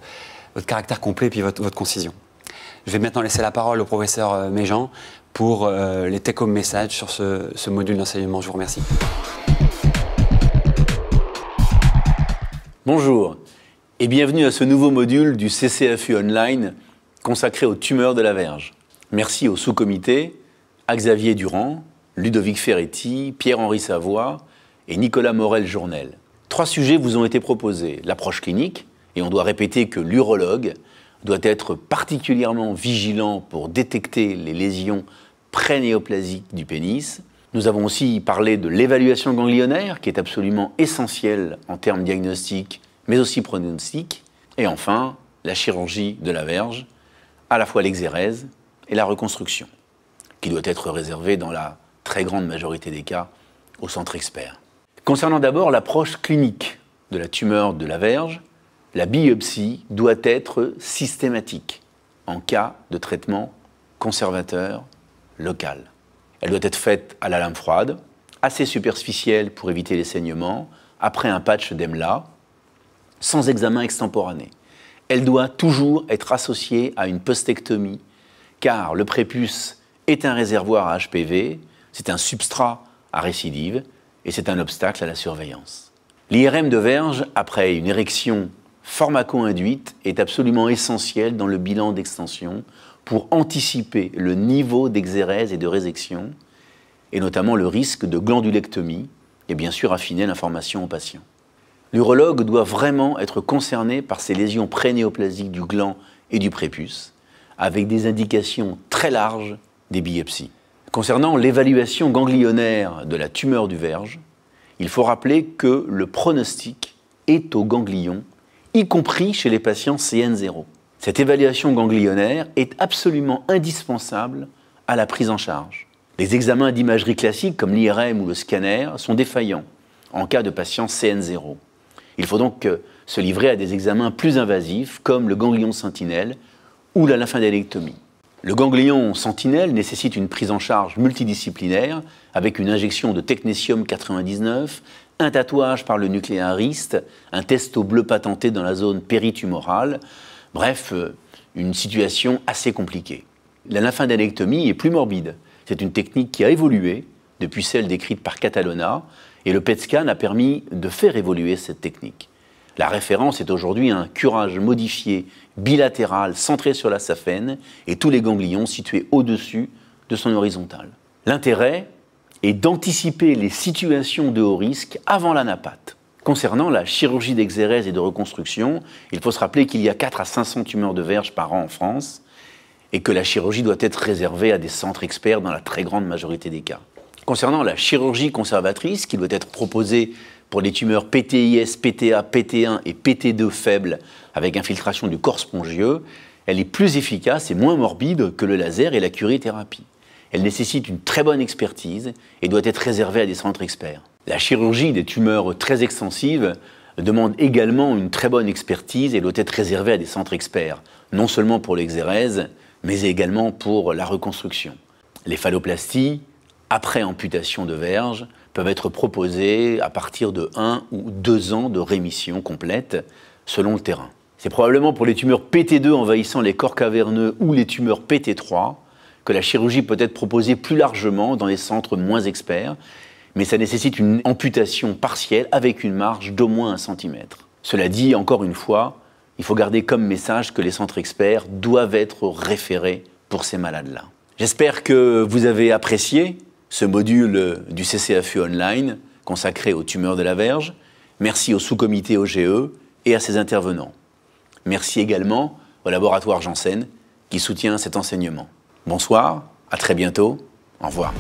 votre caractère complet et puis votre, votre concision. Je vais maintenant laisser la parole au professeur Méjean pour euh, les take-home messages sur ce, ce module d'enseignement. Je vous remercie. Bonjour et bienvenue à ce nouveau module du C C A F U Online consacré aux tumeurs de la verge. Merci au sous-comité, à Xavier Durand, Ludovic Ferretti, Pierre-Henri Savoie et Nicolas Morel-Journel. Trois sujets vous ont été proposés. L'approche clinique, et on doit répéter que l'urologue doit être particulièrement vigilant pour détecter les lésions prénéoplasiques du pénis. Nous avons aussi parlé de l'évaluation ganglionnaire, qui est absolument essentielle en termes diagnostiques, mais aussi pronostiques. Et enfin, la chirurgie de la verge, à la fois l'exérèse et la reconstruction, qui doit être réservée dans la très grande majorité des cas au centre expert. Concernant d'abord l'approche clinique de la tumeur de la verge, la biopsie doit être systématique en cas de traitement conservateur local. Elle doit être faite à la lame froide, assez superficielle pour éviter les saignements, après un patch d'EMLA, sans examen extemporané. Elle doit toujours être associée à une postectomie, car le prépuce est un réservoir à H P V, c'est un substrat à récidive et c'est un obstacle à la surveillance. L'I R M de verge, après une érection pharmaco-induite est absolument essentielle dans le bilan d'extension pour anticiper le niveau d'exérèse et de résection, et notamment le risque de glandulectomie, et bien sûr affiner l'information aux patients. L'urologue doit vraiment être concerné par ces lésions prénéoplasiques du gland et du prépuce, avec des indications très larges des biopsies. Concernant l'évaluation ganglionnaire de la tumeur du verge, il faut rappeler que le pronostic est au ganglion, y compris chez les patients C N zéro. Cette évaluation ganglionnaire est absolument indispensable à la prise en charge. Les examens d'imagerie classique comme l'I R M ou le scanner sont défaillants en cas de patient C N zéro. Il faut donc se livrer à des examens plus invasifs comme le ganglion sentinelle ou la lymphadenectomie. Le ganglion sentinelle nécessite une prise en charge multidisciplinaire avec une injection de technétium quatre-vingt-dix-neuf, un tatouage par le nucléariste, un test au bleu patenté dans la zone péritumorale, bref, une situation assez compliquée. La lymphadenectomie est plus morbide. C'est une technique qui a évolué depuis celle décrite par Catalona, et le P E T scan a permis de faire évoluer cette technique. La référence est aujourd'hui un curage modifié, bilatéral, centré sur la saphène et tous les ganglions situés au-dessus de son horizontale. L'intérêt est d'anticiper les situations de haut risque avant la napate. Concernant la chirurgie d'exérèse et de reconstruction, il faut se rappeler qu'il y a quatre à cinq cents tumeurs de verge par an en France, et que la chirurgie doit être réservée à des centres experts dans la très grande majorité des cas. Concernant la chirurgie conservatrice, qui doit être proposée pour les tumeurs P T I S, P T A, P T un et P T deux faibles avec infiltration du corps spongieux, elle est plus efficace et moins morbide que le laser et la curithérapie. Elle nécessite une très bonne expertise et doit être réservée à des centres experts. La chirurgie des tumeurs très extensives demande également une très bonne expertise et doit être réservée à des centres experts, non seulement pour l'exérèse, mais également pour la reconstruction. Les phalloplasties, après amputation de verge, peuvent être proposées à partir de un ou deux ans de rémission complète, selon le terrain. C'est probablement pour les tumeurs P T deux envahissant les corps caverneux ou les tumeurs P T trois que la chirurgie peut être proposée plus largement dans les centres moins experts, mais ça nécessite une amputation partielle avec une marge d'au moins un centimètre. Cela dit, encore une fois, il faut garder comme message que les centres experts doivent être référés pour ces malades-là. J'espère que vous avez apprécié ce module du C C A F U Online consacré aux tumeurs de la verge. Merci au sous-comité O G E et à ses intervenants. Merci également au laboratoire Janssen qui soutient cet enseignement. Bonsoir, à très bientôt, au revoir.